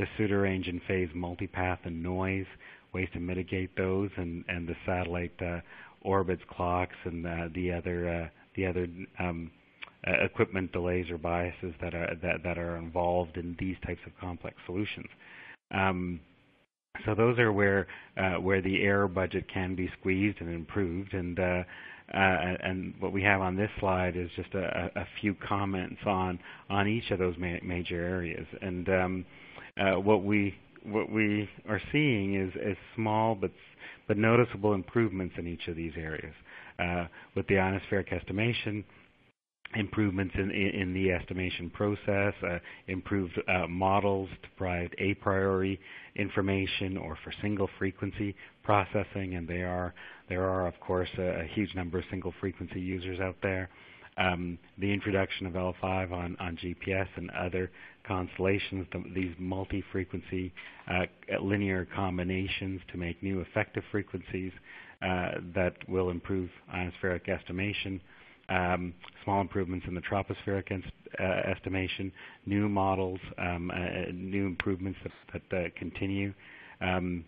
the pseudorange and phase multipath and noise, ways to mitigate those, and, and the satellite uh, orbits, clocks, and uh, the other uh, the other um, uh, equipment delays or biases that are that, that are involved in these types of complex solutions. Um, so those are where uh, where the error budget can be squeezed and improved. And uh, uh, and what we have on this slide is just a, a few comments on on each of those ma major areas. And um, uh, what we what we are seeing is, is small but but noticeable improvements in each of these areas. Uh, with the ionospheric estimation, improvements in, in, in the estimation process, uh, improved uh, models to provide a priori information or for single frequency processing, and they are, there are, of course, a, a huge number of single frequency users out there. Um, the introduction of L five on, on G P S and other constellations, the, these multi-frequency uh, linear combinations to make new effective frequencies uh, that will improve ionospheric estimation, um, small improvements in the tropospheric en uh, estimation, new models, um, uh, new improvements that, that uh, continue, um,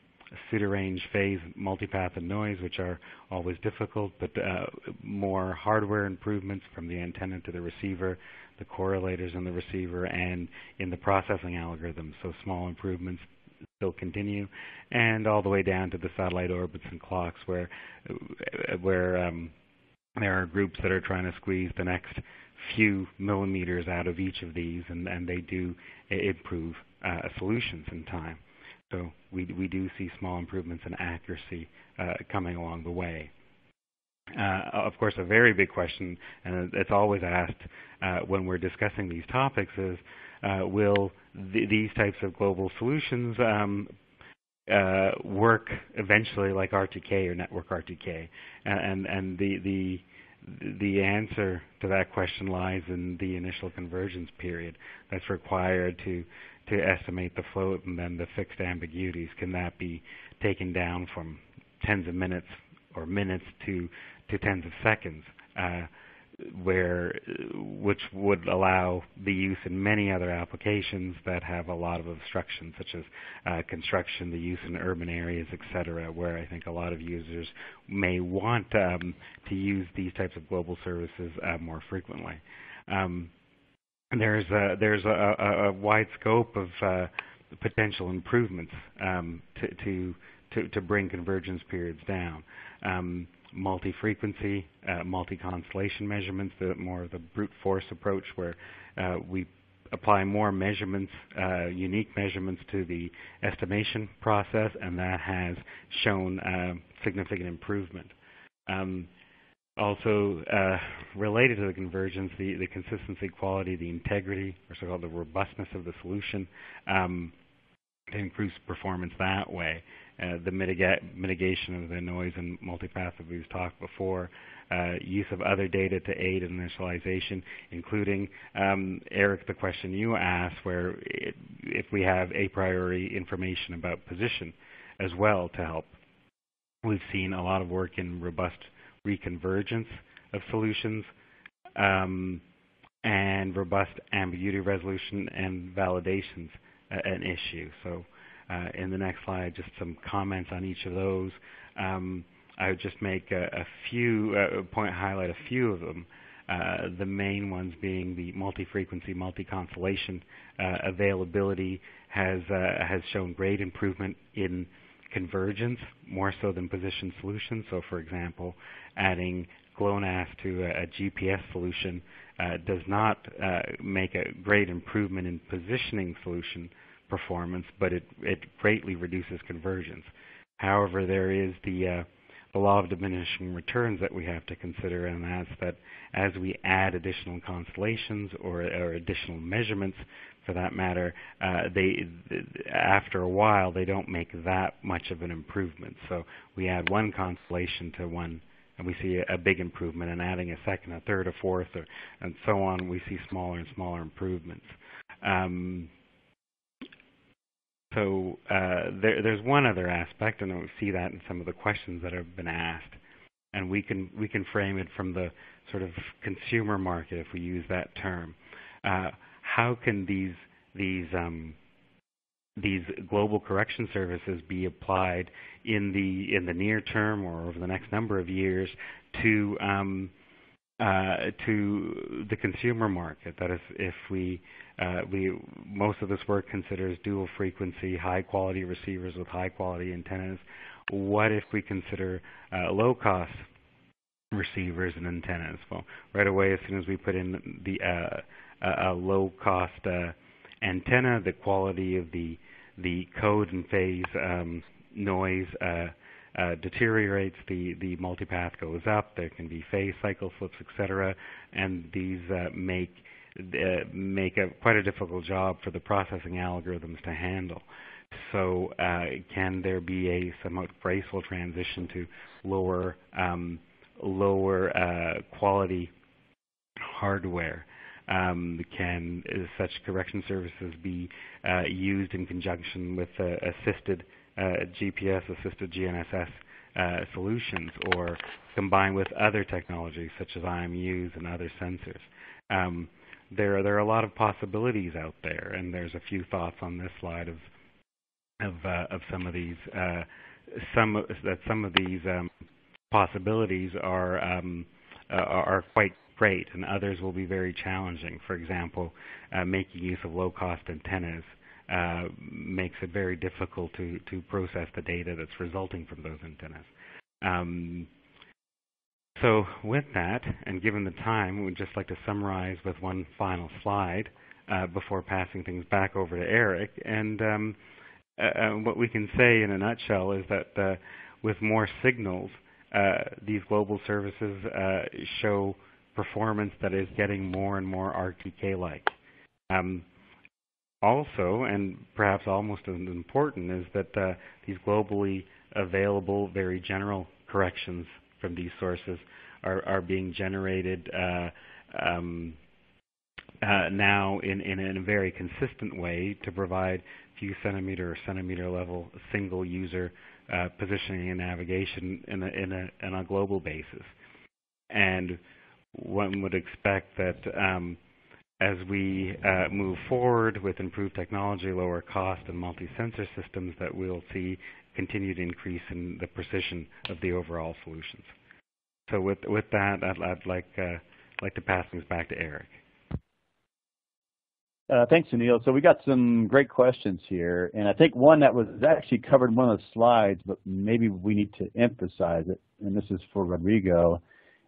pseudorange, phase, multipath, and noise, which are always difficult, but uh, more hardware improvements from the antenna to the receiver, the correlators in the receiver, and in the processing algorithms. So small improvements still continue, and all the way down to the satellite orbits and clocks, where where um, there are groups that are trying to squeeze the next few millimeters out of each of these, and, and they do improve uh, solutions in time. So we, we do see small improvements in accuracy uh, coming along the way. Uh, of course, a very big question, and it's always asked uh, when we're discussing these topics, is uh, will th these types of global solutions um, uh, work eventually like R T K or network R T K? And, and the, the, the answer to that question lies in the initial convergence period that's required to to estimate the float and then the fixed ambiguities. Can that be taken down from tens of minutes or minutes to, to tens of seconds, uh, where, which would allow the use in many other applications that have a lot of obstructions, such as uh, construction, the use in urban areas, et cetera, where I think a lot of users may want um, to use these types of global services uh, more frequently. Um, There's a, there's a, a, a wide scope of uh, potential improvements um, to, to to to bring convergence periods down. Um, multi-frequency, uh, multi-constellation measurements, the more of the brute force approach, where uh, we apply more measurements, uh, unique measurements to the estimation process, and that has shown uh, significant improvement. Um, Also uh, related to the convergence, the, the consistency, quality, the integrity, or so-called the robustness of the solution, um, to improve performance that way. Uh, the mitiga mitigation of the noise and multipath that we've talked before, uh, use of other data to aid in initialization, including, um, Eric, the question you asked, where it, if we have a priori information about position as well to help. We've seen a lot of work in robust reconvergence of solutions, um, and robust ambiguity resolution and validations uh, an issue. So uh, in the next slide, just some comments on each of those. Um, I would just make a, a few, uh, point highlight a few of them, uh, the main ones being the multi-frequency, multi-constellation uh, availability has, uh, has shown great improvement in convergence, more so than position solutions. So, for example, adding GLONASS to a, a G P S solution uh, does not uh, make a great improvement in positioning solution performance, but it, it greatly reduces convergence. However, there is the, uh, the law of diminishing returns that we have to consider, and that's that as we add additional constellations or, or additional measurements, for that matter, uh, they th after a while they don't make that much of an improvement. So we add one constellation to one, and we see a, a big improvement, and adding a second, a third, a fourth, or, and so on, we see smaller and smaller improvements. Um, so uh, there, there's one other aspect, and we see that in some of the questions that have been asked, and we can we can frame it from the sort of consumer market if we use that term. Uh, How can these these um, these global correction services be applied in the in the near term or over the next number of years to um, uh, to the consumer market. That is, if we, uh, we, most of this work considers dual frequency, high quality receivers with high quality antennas. What if we consider uh, low cost receivers and antennas? Well, right away, as soon as we put in the uh, a, a low cost uh, antenna, the quality of the the code and phase um, noise uh, uh, deteriorates. The the multipath goes up. There can be phase cycle flips, et cetera. And these uh, make uh, make a, quite a difficult job for the processing algorithms to handle. So, uh, can there be a somewhat graceful transition to lower um, lower uh, quality hardware? Um, can uh, such correction services be uh, used in conjunction with uh, assisted uh, G P S, assisted G N S S uh, solutions, or combined with other technologies such as I M Us and other sensors? Um, there are there are a lot of possibilities out there, and there's a few thoughts on this slide of of uh, of some of these uh, some of, that some of these um, possibilities are um, uh, are quite great, and others will be very challenging. For example, uh, making use of low-cost antennas uh, makes it very difficult to, to process the data that's resulting from those antennas. Um, so with that, and given the time, we'd just like to summarize with one final slide uh, before passing things back over to Eric. And um, uh, what we can say in a nutshell is that uh, with more signals, uh, these global services uh, show performance that is getting more and more R T K-like. Um, also, and perhaps almost as important, is that uh, these globally available, very general corrections from these sources are, are being generated uh, um, uh, now in, in, in a very consistent way to provide few centimeter or centimeter level single user uh, positioning and navigation in a, in a, on a global basis. And one would expect that um, as we uh, move forward with improved technology, lower cost, and multi-sensor systems, that we'll see continued increase in the precision of the overall solutions. So with, with that, I'd, I'd like, uh, like to pass things back to Eric. Uh, thanks, Sunil. So we got some great questions here, and I think one that was actually covered in one of the slides, but maybe we need to emphasize it, and this is for Rodrigo.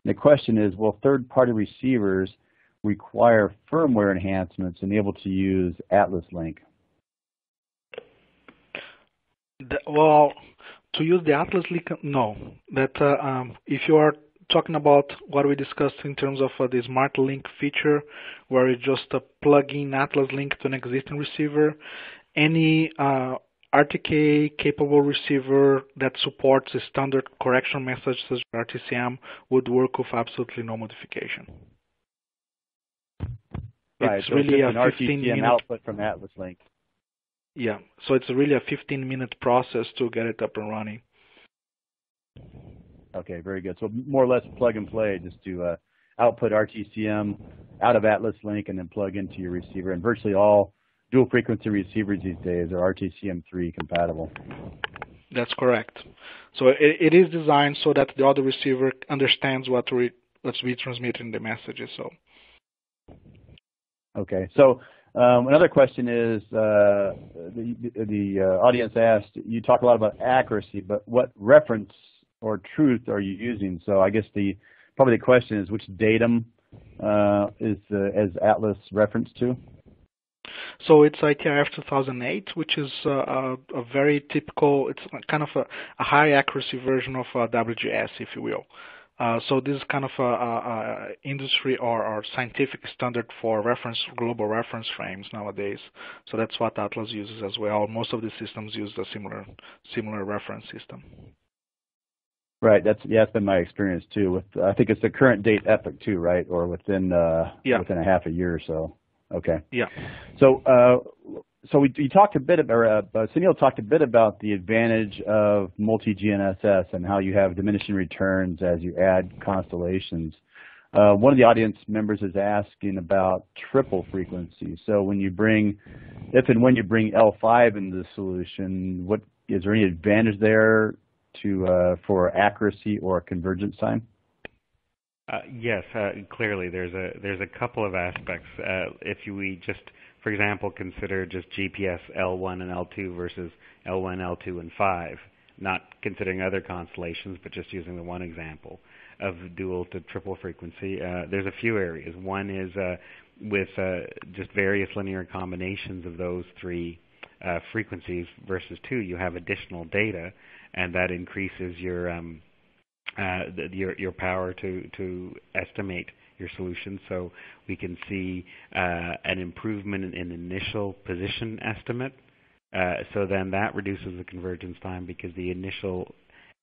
The question is, will third-party receivers require firmware enhancements and able to use Atlas Link? The, well, to use the Atlas Link, no. But uh, um, if you are talking about what we discussed in terms of uh, the Smart Link feature, where you just uh, plug in Atlas Link to an existing receiver, any uh, R T K-capable receiver that supports a standard correction message such as R T C M would work with absolutely no modification. Right, it's so really it's a fifteen minute output from Atlas Link. Yeah, so it's really a fifteen minute process to get it up and running. Okay, very good. So more or less plug and play, just to uh, output R T C M out of Atlas Link and then plug into your receiver, and virtually all dual frequency receivers these days are R T C M three compatible. That's correct. So it, it is designed so that the other receiver understands what we, what's retransmitting the messages. So. Okay. So um, another question is uh, the, the uh, audience asked, you talk a lot about accuracy, but what reference or truth are you using? So I guess the probably the question is, which datum uh, is uh, as Atlas referenced to? So it's I T R F two thousand eight, which is uh, a, a very typical, it's kind of a, a high accuracy version of uh, W G S, if you will. Uh, so this is kind of a, a, a industry or, or scientific standard for reference, global reference frames nowadays. So that's what Atlas uses as well. Most of the systems use a similar similar reference system. Right. That's yeah. That's been my experience too. With I think it's the current date epoch too, right? Or within uh, yeah. within a half a year or so. Okay. Yeah. So, uh, so we you talked a bit about uh, Sunil talked a bit about the advantage of multi G N S S and how you have diminishing returns as you add constellations. Uh, one of the audience members is asking about triple frequency. So, when you bring, if and when you bring L five into the solution, what is there any advantage there to uh, for accuracy or convergence time? Uh, yes, uh, clearly there's a there's a couple of aspects. Uh, if you, we just, for example, consider just G P S L one and L two versus L one, L two, and five, not considering other constellations, but just using the one example of dual to triple frequency, uh, there's a few areas. One is uh, with uh, just various linear combinations of those three uh, frequencies versus two, you have additional data, and that increases your um, uh, the, your, your power to, to estimate your solution. So we can see uh, an improvement in, in initial position estimate. Uh, so then that reduces the convergence time because the initial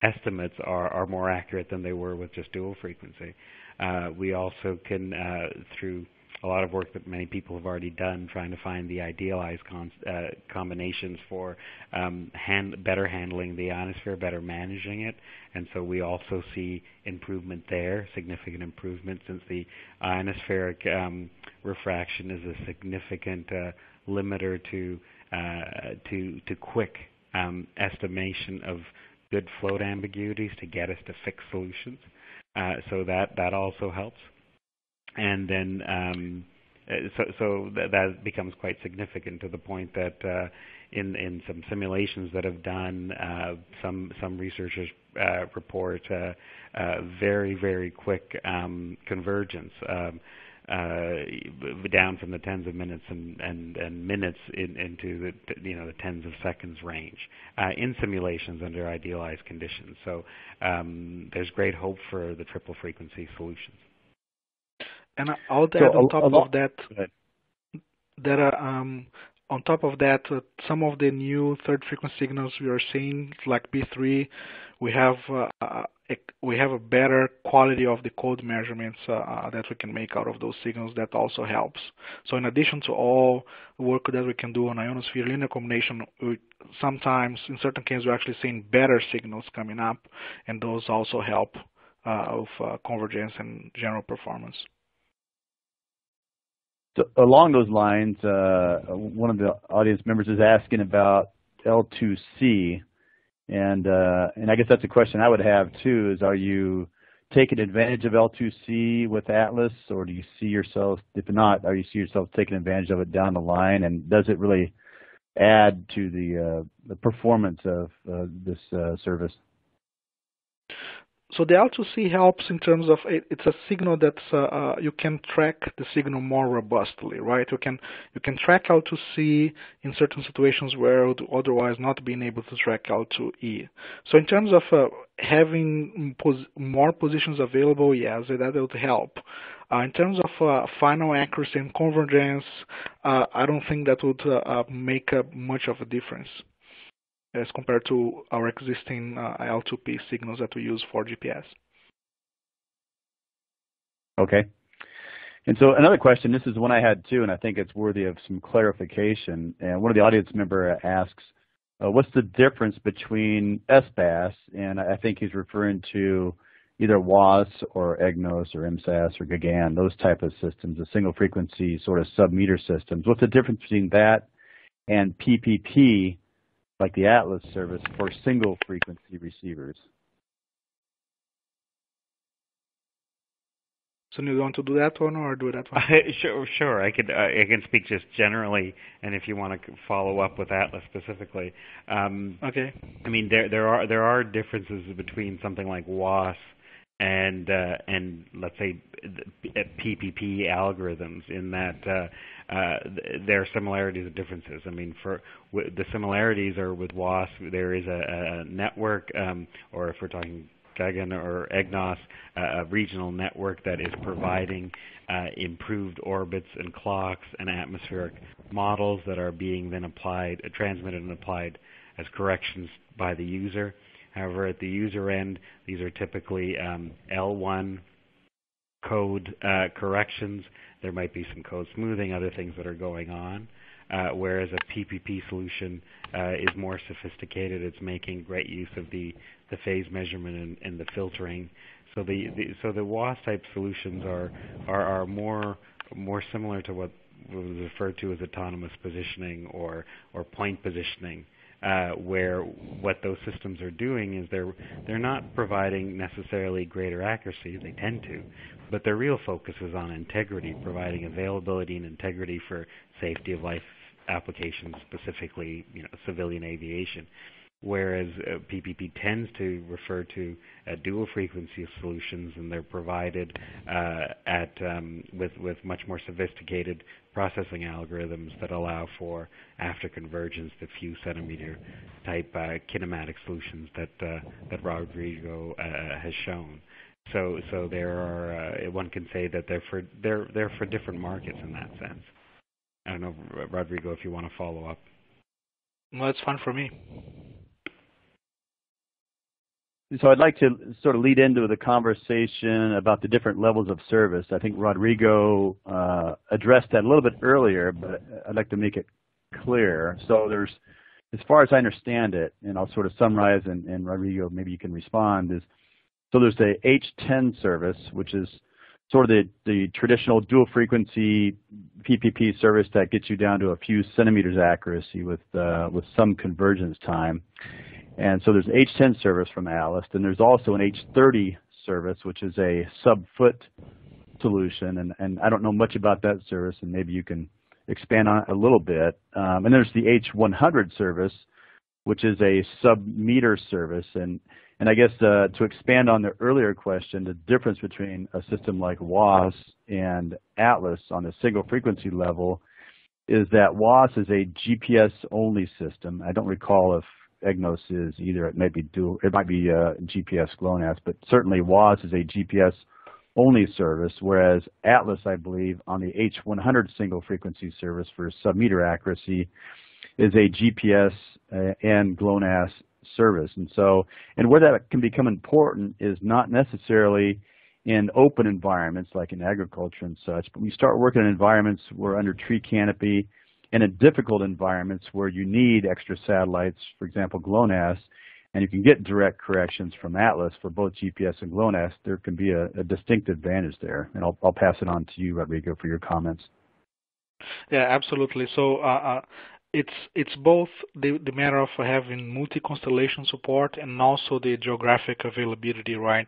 estimates are, are more accurate than they were with just dual frequency. Uh, we also can, uh, through a lot of work that many people have already done trying to find the idealized con uh, combinations for um, hand better handling the ionosphere, better managing it. And so we also see improvement there, significant improvement, since the ionospheric um, refraction is a significant uh, limiter to, uh, to, to quick um, estimation of good float ambiguities to get us to fixed solutions. Uh, so that, that also helps. And then, um, so, so that, that becomes quite significant, to the point that uh, in, in some simulations that have done, uh, some, some researchers uh, report uh, uh, very, very quick um, convergence, um, uh, down from the tens of minutes and, and, and minutes in, into the, you know, the tens of seconds range uh, in simulations under idealized conditions. So um, there's great hope for the triple frequency solutions. And I'll add, so, on top I'll, I'll, of that, there are, um, on top of that, uh, some of the new third frequency signals we are seeing, like P three, we have uh, a, we have a better quality of the code measurements uh, that we can make out of those signals. That also helps. So in addition to all work that we can do on ionosphere linear combination, we, sometimes in certain cases we're actually seeing better signals coming up, and those also help uh, with uh, convergence and general performance. So along those lines, uh, one of the audience members is asking about L two C, and uh, and I guess that's a question I would have too: is are you taking advantage of L two C with Atlas, or do you see yourself, if not, are you see yourself taking advantage of it down the line? And does it really add to the uh, the performance of uh, this uh, service? So the L two C helps in terms of it, it's a signal that's uh, uh, you can track the signal more robustly, right? You can you can track L two C in certain situations where would otherwise not being able to track L two E. So in terms of uh, having pos more positions available, yes, that would help. Uh, in terms of uh, final accuracy and convergence, uh, I don't think that would uh, make uh, much of a difference as compared to our existing uh, L two P signals that we use for G P S. Okay. And so another question, this is one I had too, and I think it's worthy of some clarification. And one of the audience member asks, uh, what's the difference between S B A S, and I think he's referring to either W A A S or EGNOS or M S A S or GAGAN, those type of systems, the single frequency sort of sub-meter systems. What's the difference between that and P P P, like the Atlas service, for single frequency receivers? So you want to do that one, or do that one? Uh, sure, sure. I could. Uh, I can speak just generally, and if you want to follow up with Atlas specifically. Um, okay. I mean, there there are there are differences between something like W A A S and uh, and let's say P P P algorithms, in that uh, uh, there are similarities and differences. I mean, for w the similarities are with W A A S, there is a, a network, um, or if we're talking GAGAN or EGNOS, uh, a regional network that is providing uh, improved orbits and clocks and atmospheric models that are being then applied, uh, transmitted and applied as corrections by the user. However, at the user end, these are typically um, L one code uh, corrections. There might be some code smoothing, other things that are going on, uh, whereas a P P P solution uh, is more sophisticated. It's making great use of the, the phase measurement and, and the filtering. So the, the so the W A A S type solutions are are, are more more similar to what was referred to as autonomous positioning or or point positioning. uh, where what those systems are doing is they're they're not providing necessarily greater accuracy. They tend to, but their real focus is on integrity, providing availability and integrity for safety of life applications, specifically, you know, civilian aviation. Whereas uh, P P P tends to refer to uh, dual frequency solutions, and they're provided uh, at um, with with much more sophisticated processing algorithms that allow for, after convergence, the few centimeter type uh, kinematic solutions that uh, that Rodrigo uh, has shown. So so there are uh, one can say that they're for they're they're for different markets in that sense. I don't know, Rodrigo, if you want to follow up. No, it's fun for me. So I'd like to sort of lead into the conversation about the different levels of service. I think Rodrigo uh, addressed that a little bit earlier, but I'd like to make it clear. So there's, as far as I understand it, and I'll sort of summarize, and, and Rodrigo, maybe you can respond, is so there's the H ten service, which is sort of the, the traditional dual frequency P P P service that gets you down to a few centimeters accuracy with, uh, with some convergence time. And so there's an H ten service from Atlas, and there's also an H thirty service, which is a sub-foot solution. And, and I don't know much about that service, and maybe you can expand on it a little bit. Um, and there's the H one hundred service, which is a sub-meter service. And, and I guess uh, to expand on the earlier question, the difference between a system like W A A S and Atlas on the single frequency level is that W A A S is a G P S-only system. I don't recall if EGNOS is either. It might be dual, it might be uh, G P S GLONASS, but certainly W A A S is a G P S-only service, whereas Atlas, I believe, on the H one hundred single frequency service for sub-meter accuracy is a G P S uh, and GLONASS service. And so, and where that can become important is not necessarily in open environments like in agriculture and such, but we start working in environments where under tree canopy, and in difficult environments where you need extra satellites, for example, GLONASS, and you can get direct corrections from Atlas for both G P S and GLONASS, there can be a, a distinct advantage there. And I'll, I'll pass it on to you, Rodrigo, for your comments. Yeah, absolutely. So uh, uh, it's it's both the, the matter of having multi-constellation support and also the geographic availability, right?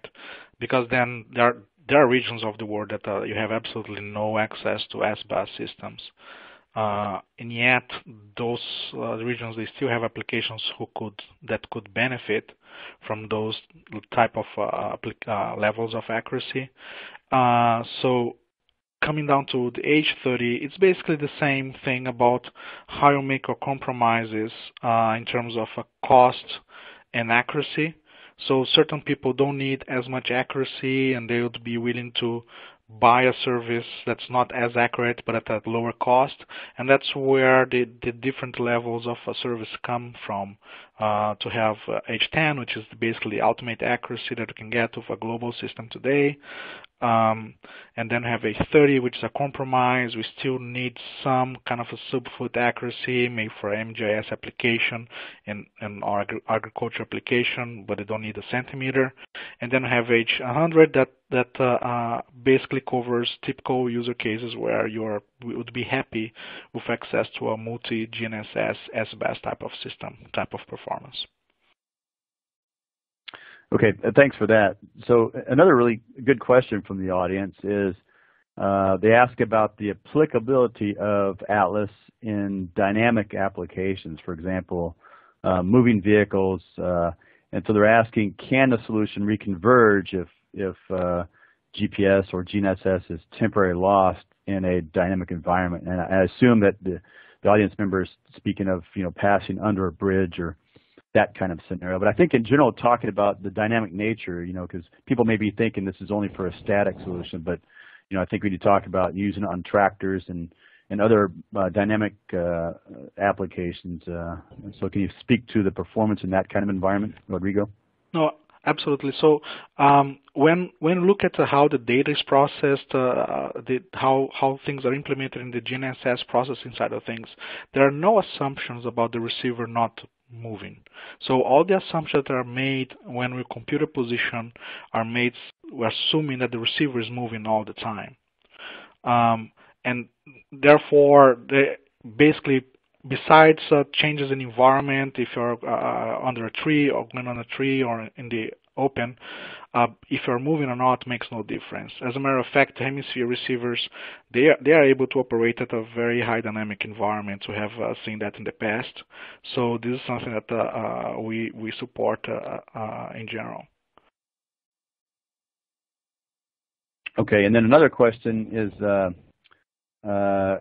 Because then there are, there are regions of the world that uh, you have absolutely no access to S B A S systems. Uh, and yet, those uh, regions, they still have applications who could that could benefit from those type of uh, uh, levels of accuracy. Uh, so, coming down to the H thirty, it's basically the same thing about how you make your compromises uh, in terms of uh, cost and accuracy. So, certain people don't need as much accuracy, and they would be willing to buy a service that's not as accurate but at a lower cost, and that's where the, the different levels of a service come from. Uh, to have uh, H ten, which is basically ultimate accuracy that you can get with a global system today, um, and then have H thirty, which is a compromise. We still need some kind of a sub-foot accuracy, maybe for M G I S application and, and our agri agriculture application, but they don't need a centimeter. And then have H one hundred that that uh, uh, basically covers typical user cases where you would be happy with access to a multi-G N S S S B A S type of system, type of performance. Okay, thanks for that. So another really good question from the audience is uh, they ask about the applicability of Atlas in dynamic applications, for example, uh, moving vehicles. Uh, and so they're asking, can the solution reconverge if, if uh, G P S or G N S S is temporarily lost in a dynamic environment? And I assume that the, the audience members speaking of, you know, passing under a bridge or that kind of scenario. But I think in general, talking about the dynamic nature, you know, because people may be thinking this is only for a static solution, but, you know, I think we need to talk about using it on tractors and, and other uh, dynamic uh, applications. Uh, so can you speak to the performance in that kind of environment, Rodrigo? No, absolutely. So um, when when we look at how the data is processed, uh, the, how how things are implemented in the G N S S processing side of things, there are no assumptions about the receiver not moving. So all the assumptions that are made when we compute a position are made, we're assuming that the receiver is moving all the time. Um, and therefore, they basically Besides uh, changes in environment, if you're uh, under a tree or going on a tree or in the open, uh, if you're moving or not makes no difference. As a matter of fact, Hemisphere receivers, they are, they are able to operate at a very high dynamic environment. We have uh, seen that in the past. So this is something that uh, uh, we, we support uh, uh, in general. Okay, and then another question is, uh, uh,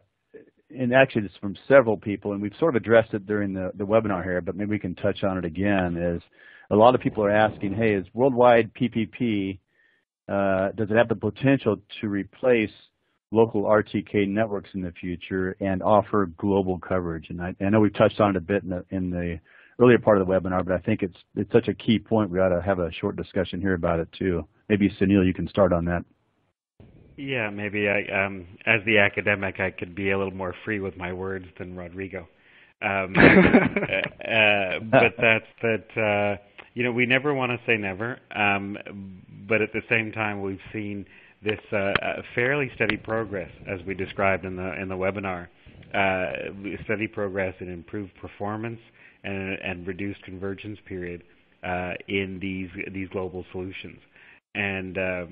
and actually it's from several people, and we've sort of addressed it during the, the webinar here, but maybe we can touch on it again, is a lot of people are asking, hey, is worldwide P P P, uh, does it have the potential to replace local R T K networks in the future and offer global coverage? And I, I know we've touched on it a bit in the, in the earlier part of the webinar, but I think it's, it's such a key point, we ought to have a short discussion here about it too. Maybe Sunil, you can start on that. Yeah, maybe I, um, as the academic, I could be a little more free with my words than Rodrigo. Um, uh, uh, but that's that, uh, you know, we never want to say never, um, but at the same time, we've seen this uh, fairly steady progress, as we described in the, in the webinar, uh, steady progress in improved performance and, and reduced convergence period uh, in these, these global solutions. And uh,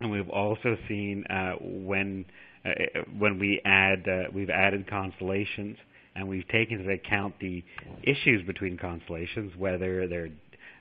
And we've also seen uh, when uh, when we add uh, we've added constellations, and we've taken into account the issues between constellations, whether they're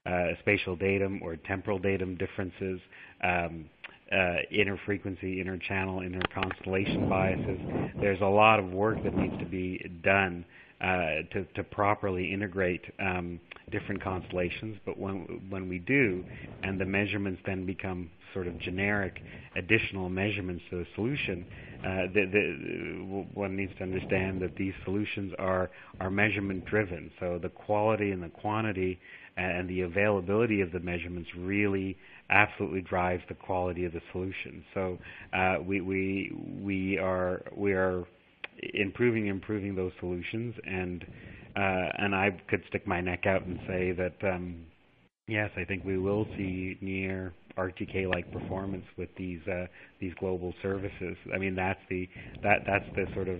uh, spatial datum or temporal datum differences, um, uh, inter-frequency, inter-channel, inter-constellation biases. There's a lot of work that needs to be done uh, to to properly integrate um, different constellations. But when when we do, and the measurements then become sort of generic additional measurements to the solution, uh, the, the, one needs to understand that these solutions are, are measurement driven. So the quality and the quantity and the availability of the measurements really absolutely drives the quality of the solution. So uh, we, we, we, are, we are improving improving those solutions, and, uh, and I could stick my neck out and say that, um, yes, I think we will see near R T K-like performance with these uh, these global services. I mean, that's the that that's the sort of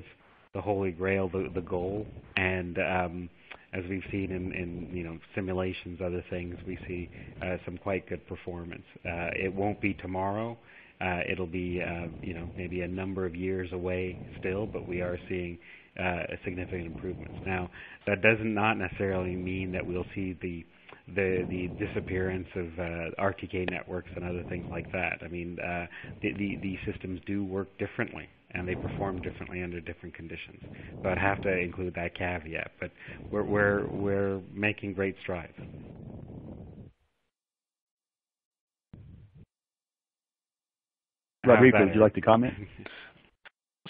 the holy grail, the the goal. And um, as we've seen in, in you know simulations, other things, we see uh, some quite good performance. Uh, it won't be tomorrow. Uh, it'll be uh, you know maybe a number of years away still, but we are seeing uh, significant improvements. Now, that does not necessarily mean that we'll see the The, the disappearance of uh, R T K networks and other things like that. I mean, uh, the, the, the systems do work differently, and they perform differently under different conditions. So I'd have to include that caveat, but we're, we're, we're making great strides. Rodrigo, would you like to comment?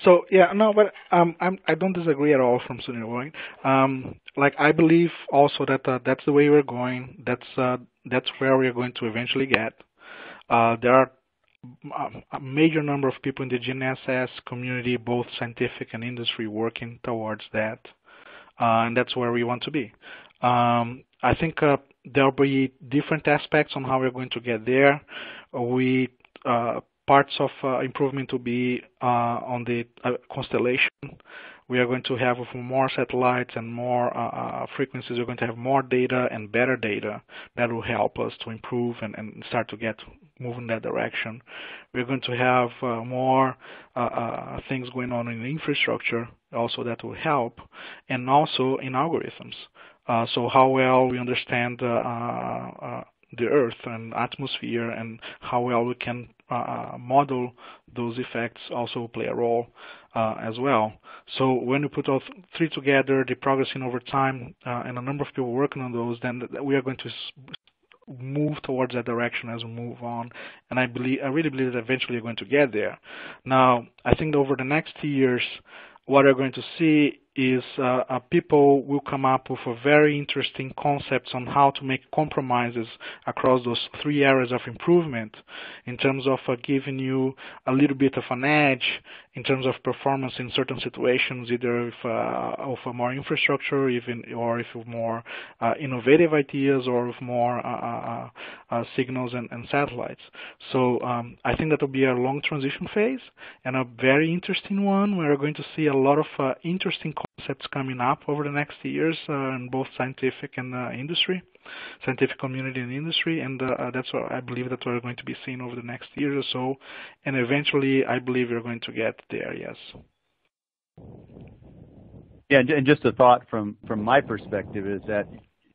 So yeah, no, but um, I'm, I don't disagree at all from Sunil going. Um, like I believe also that uh, that's the way we're going. That's uh, that's where we're going to eventually get. Uh, there are a major number of people in the G N S S community, both scientific and industry, working towards that, uh, and that's where we want to be. Um, I think uh, there'll be different aspects on how we're going to get there. We uh, Parts of uh, improvement to be uh, on the uh, constellation. We are going to have more satellites and more uh, frequencies. We're going to have more data and better data that will help us to improve and, and start to get moving in that direction. We're going to have uh, more uh, uh, things going on in infrastructure also that will help, and also in algorithms. Uh, so how well we understand uh, uh, the Earth and atmosphere, and how well we can Uh, model those effects also play a role uh, as well. So when you put all three together, the progressing over time, uh, and a number of people working on those, then we are going to move towards that direction as we move on. And I believe, I really believe that eventually we're going to get there. Now, I think over the next years, what we're going to see is uh, uh, people will come up with a very interesting concepts on how to make compromises across those three areas of improvement in terms of uh, giving you a little bit of an edge in terms of performance in certain situations, either if, uh, of a more infrastructure, even, or if more uh, innovative ideas, or with more uh, uh, uh, signals and, and satellites. So um, I think that will be a long transition phase and a very interesting one. We're going to see a lot of uh, interesting concepts coming up over the next years uh, in both scientific and uh, industry, scientific community and industry, and uh, that's what I believe that we're going to be seeing over the next year or so, and eventually I believe we're going to get there, yes. Yeah, and just a thought from, from my perspective is that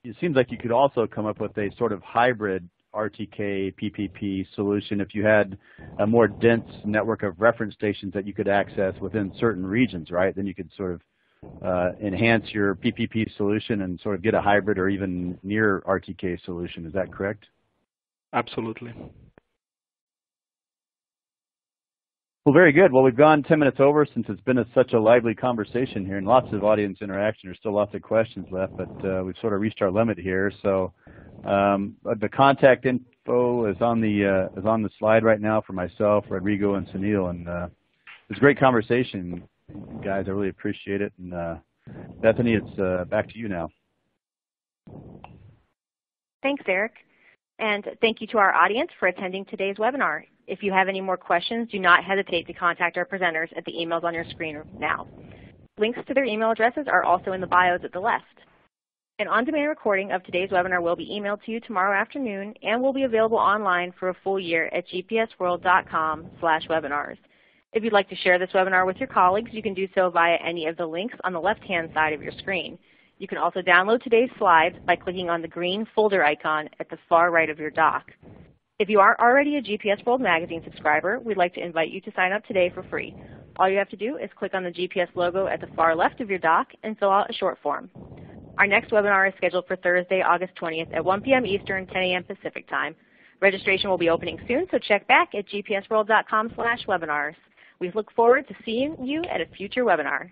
it seems like you could also come up with a sort of hybrid R T K, P P P solution if you had a more dense network of reference stations that you could access within certain regions, right? Then you could sort of uh, enhance your P P P solution and sort of get a hybrid or even near R T K solution. Is that correct? Absolutely. Well, very good. Well, we've gone ten minutes over since it's been a, such a lively conversation here and lots of audience interaction. There's still lots of questions left, but uh, we've sort of reached our limit here. So um, the contact info is on the uh, is on the slide right now for myself, Rodrigo, and Sunil. And uh, it's a great conversation, guys. I really appreciate it. And uh, Bethany, it's uh, back to you now. Thanks, Eric. And thank you to our audience for attending today's webinar. If you have any more questions, do not hesitate to contact our presenters at the emails on your screen now. Links to their email addresses are also in the bios at the left. An on-demand recording of today's webinar will be emailed to you tomorrow afternoon and will be available online for a full year at g p s world dot com slash webinars. If you'd like to share this webinar with your colleagues, you can do so via any of the links on the left-hand side of your screen. You can also download today's slides by clicking on the green folder icon at the far right of your doc. If you are already a G P S World Magazine subscriber, we'd like to invite you to sign up today for free. All you have to do is click on the G P S logo at the far left of your doc and fill out a short form. Our next webinar is scheduled for Thursday, August twentieth at one p m Eastern, ten a m Pacific time. Registration will be opening soon, so check back at g p s world dot com slash webinars. We look forward to seeing you at a future webinar.